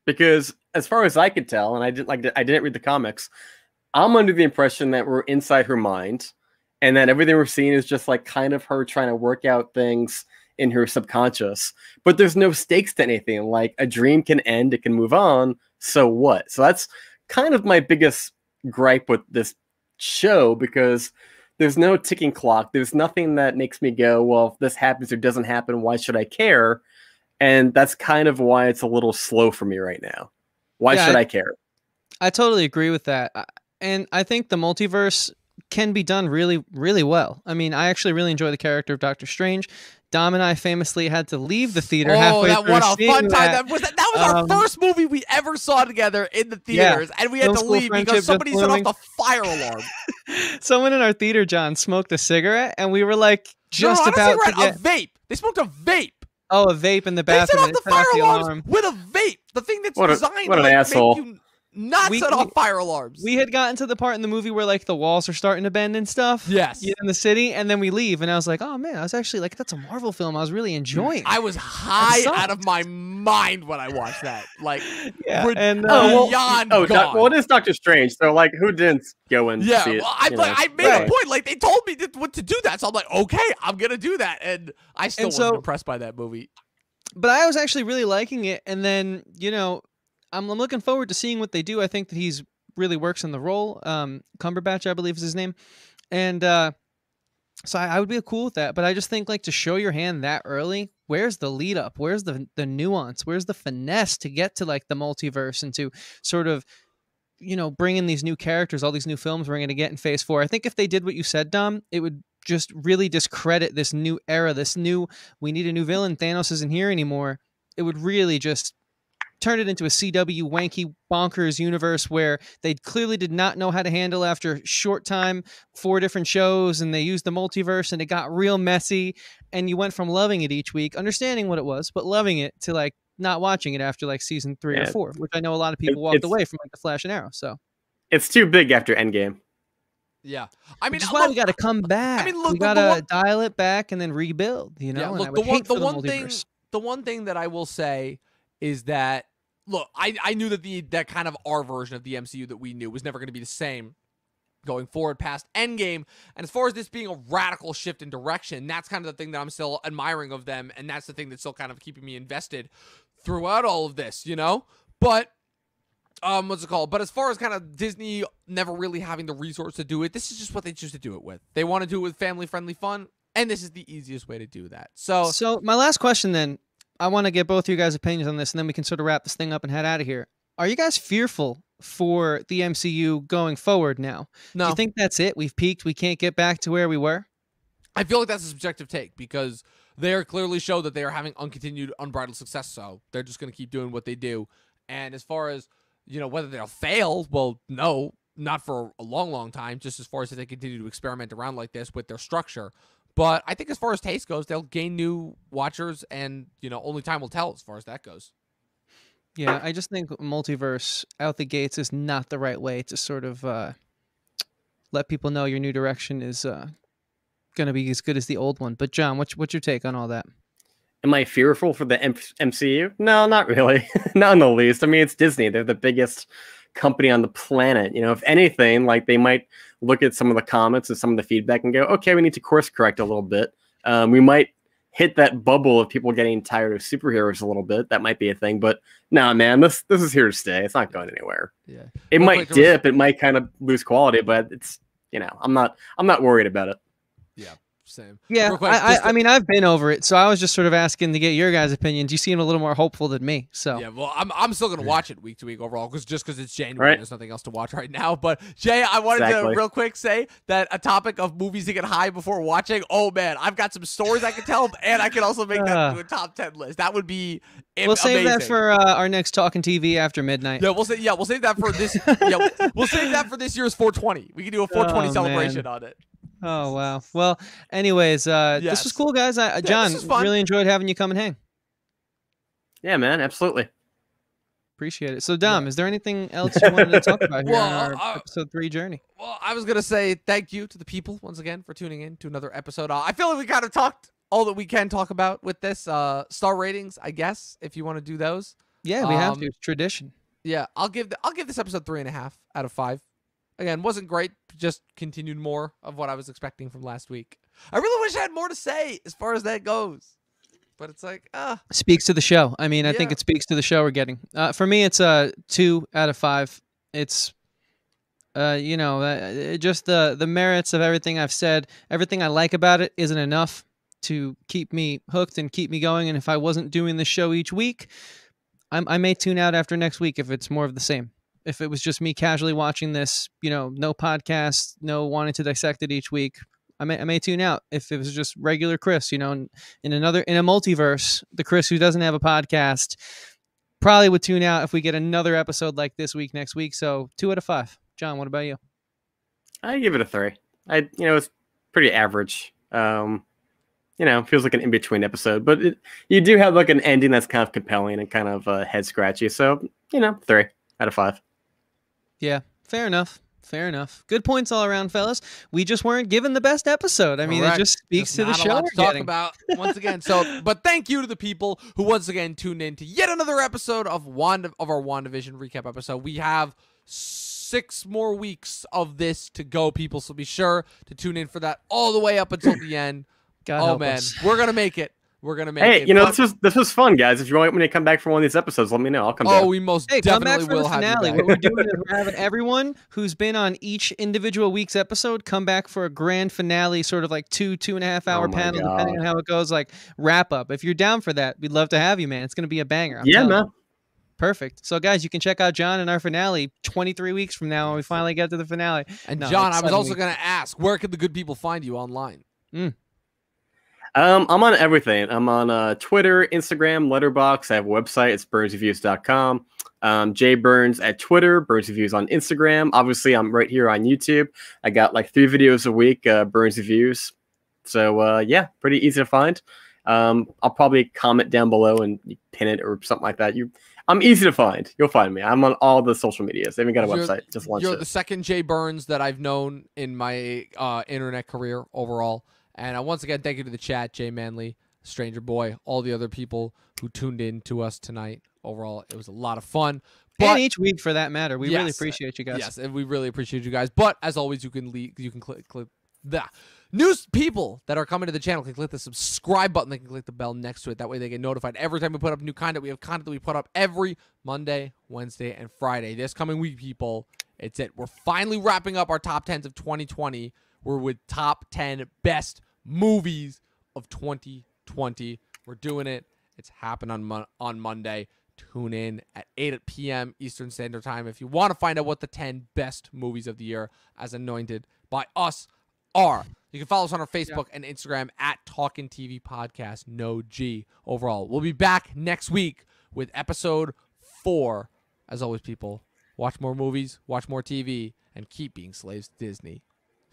because as far as I could tell, and I didn't read the comics, I'm under the impression that we're inside her mind and that everything we're seeing is just like kind of her trying to work out things in her subconscious, but there's no stakes to anything. Like, a dream can end, it can move on. So what? So that's kind of my biggest gripe with this show, because there's no ticking clock. There's nothing that makes me go, well, if this happens or doesn't happen, why should I care? And that's kind of why it's a little slow for me right now. Why should I care? I totally agree with that. And I think the multiverse can be done really, really well. I mean, I actually really enjoy the character of Doctor Strange. Dom and I famously had to leave the theater halfway through. That was our first movie we ever saw together in the theaters, and we had to leave because somebody set off the fire alarm. Someone in our theater, John, smoked a cigarette, and we were like just about to get... a vape. They smoked a vape. Oh, a vape in the bathroom. They set off the fire alarms with a vape. The thing that's designed to make you... Not set off fire alarms. We had gotten to the part in the movie where like the walls are starting to bend and stuff. Yes. In the city, and then we leave, and I was like, oh man, I was actually like, that's a Marvel film I was really enjoying. I was high out of my mind when I watched that. Like, yeah, and what is Doctor Strange? So like, who didn't go and see it? Well, I made a point. Like, they told me what to do that, so I'm like, okay, I'm gonna do that, and I still wasn't impressed by that movie. But I was actually really liking it, and then I'm looking forward to seeing what they do. I think that he's really works in the role. Cumberbatch, I believe, is his name. And so I would be cool with that. But I just think, like, to show your hand that early, where's the lead up? Where's the nuance? Where's the finesse to get to, like, the multiverse and to sort of, bring in these new characters, all these new films we're going to get in Phase 4. I think if they did what you said, Dom, it would just really discredit this new era, we need a new villain. Thanos isn't here anymore. It would really just... turned it into a CW wanky bonkers universe where they clearly did not know how to handle after short time, 4 different shows, and they used the multiverse and it got real messy, and you went from loving it each week, understanding what it was, but loving it, to like not watching it after like season 3 or 4, which I know a lot of people walked away from, like the Flash and Arrow. So it's too big after Endgame. Yeah, I mean, why we got to come back. I mean, look, we got to dial it back and then rebuild. Look, the one thing that I will say is that, look, I knew that that kind of our version of the MCU that we knew was never going to be the same going forward past Endgame. And as far as this being a radical shift in direction, that's kind of the thing that I'm still admiring of them, and that's the thing that's still kind of keeping me invested throughout all of this, But but as far as kind of Disney never really having the resource to do it, this is just what they choose to do it with. They want to do it with family-friendly fun, and this is the easiest way to do that. So my last question then, I want to get both of you guys' opinions on this, and then we can sort of wrap this thing up and head out of here. Are you guys fearful for the MCU going forward now? No. Do you think that's it? We've peaked. We can't get back to where we were? I feel like that's a subjective take, because they are clearly show that they are having uncontinued, unbridled success, so they're just going to keep doing what they do. And as far as, whether they'll fail, well, no, not for a long, long time, just as far as they continue to experiment around like this with their structure. But I think as far as taste goes, they'll gain new watchers, and, only time will tell as far as that goes. Yeah, I just think multiverse out the gates is not the right way to sort of let people know your new direction is going to be as good as the old one. But John, what's your take on all that? Am I fearful for the MCU? No, not really. Not in the least. I mean, it's Disney. They're the biggest company on the planet. You know, if anything, like, they might look at some of the comments and some of the feedback and go, okay, we need to course correct a little bit. We might hit that bubble of people getting tired of superheroes a little bit. That might be a thing, but nah, man, this is here to stay. It's not going anywhere. Yeah, it might dip. It might kind of lose quality, but it's, you know, I'm not worried about it. Yeah. Same. Yeah, I mean, I've been over it, so I was just sort of asking to get your guys' opinions. You seem a little more hopeful than me, so yeah. Well, I'm still gonna watch it week to week overall, because just because it's January, right. There's nothing else to watch right now. But Jay, I wanted to real quick say that a topic of movies to get high before watching. Oh man, I've got some stories I can tell, and I can also make that into a top 10 list. That would be amazing. We'll save that for our next Talking TV after midnight. Yeah, we'll save that for this. Yeah, we'll save that for this year's 420. We can do a 420 celebration on it. Oh, wow. Well, anyways, yes. This was cool, guys. John, really enjoyed having you come and hang. Yeah, man, absolutely. Appreciate it. So, Dom, is there anything else you wanted to talk about here on our episode 3 journey? Well, I was going to say thank you to the people once again for tuning in to another episode. I feel like we kind of talked all that we can talk about with this. Star ratings, I guess, if you want to do those. Yeah, we have to. It's tradition. Yeah, I'll give this episode 3.5 out of 5. Again, wasn't great, just continued more of what I was expecting from last week. I really wish I had more to say as far as that goes. But it's like, speaks to the show. I mean, I think it speaks to the show we're getting. For me, it's a 2 out of 5. It's, you know, just the merits of everything I've said. Everything I like about it isn't enough to keep me hooked and keep me going. And if I wasn't doing the show each week, I may tune out after next week if it's more of the same. If it was just me casually watching this, you know, no podcast, no wanting to dissect it each week, I may tune out. If it was just regular Chris, you know, in a multiverse, the Chris who doesn't have a podcast probably would tune out if we get another episode like this week next week. So 2 out of 5. John, what about you? I give it a 3. You know, it's pretty average. You know, feels like an in-between episode, but you do have like an ending that's kind of compelling and kind of head scratchy. So, you know, 3 out of 5. Yeah, fair enough. Fair enough. Good points all around, fellas. We just weren't given the best episode. I mean, correct. It just speaks to the show we're getting. About once again. So, but thank you to the people who once again tuned in to yet another episode of our WandaVision recap episode. We have 6 more weeks of this to go, people. So be sure to tune in for that all the way up until the end. God help us. We're gonna make it. We're gonna make it. You know, this was fun, guys. If you want me to come back for one of these episodes, let me know. I'll come back. Oh, we most definitely will have you back. What we're doing is we're having everyone who's been on each individual week's episode come back for a grand finale, sort of like 2.5 hour panel, depending on how it goes, like wrap up. If you're down for that, we'd love to have you, man. It's gonna be a banger. Yeah, man. Perfect. So, guys, you can check out John and our finale 23 weeks from now when we finally get to the finale. And John, I was also gonna ask, where can the good people find you online? I'm on everything. I'm on Twitter, Instagram, Letterboxd. I have a website. It's burnsreviews.com. Jay Burns at Twitter, Burns Reviews on Instagram. Obviously, I'm right here on YouTube. I got like 3 videos a week, Burns Reviews. So, yeah, pretty easy to find. I'll probably comment down below and pin it or something like that. I'm easy to find. You'll find me. I'm on all the social medias. I haven't got a website. Just launched it. You're the second Jay Burns that I've known in my internet career overall. And once again, thank you to the chat, Jay Manley, Stranger Boy, all the other people who tuned in to us tonight. Overall, it was a lot of fun. But, and each week, for that matter, we really appreciate you guys. Yes, and we really appreciate you guys. But as always, you can click the news people that are coming to the channel can click the subscribe button. They can click the bell next to it. That way, they get notified every time we put up new content. We have content that we put up every Monday, Wednesday, and Friday. This coming week, people, it's it. We're finally wrapping up our top 10s of 2020. We're with top 10 best movies of 2020. We're doing it. It's happened on Monday. Tune in at 8 p.m. Eastern Standard Time if you want to find out what the 10 best movies of the year as anointed by us are. You can follow us on our Facebook and Instagram at Talkin' TV Podcast, no G overall. We'll be back next week with episode 4. As always, people, watch more movies, watch more TV, and keep being slaves to Disney.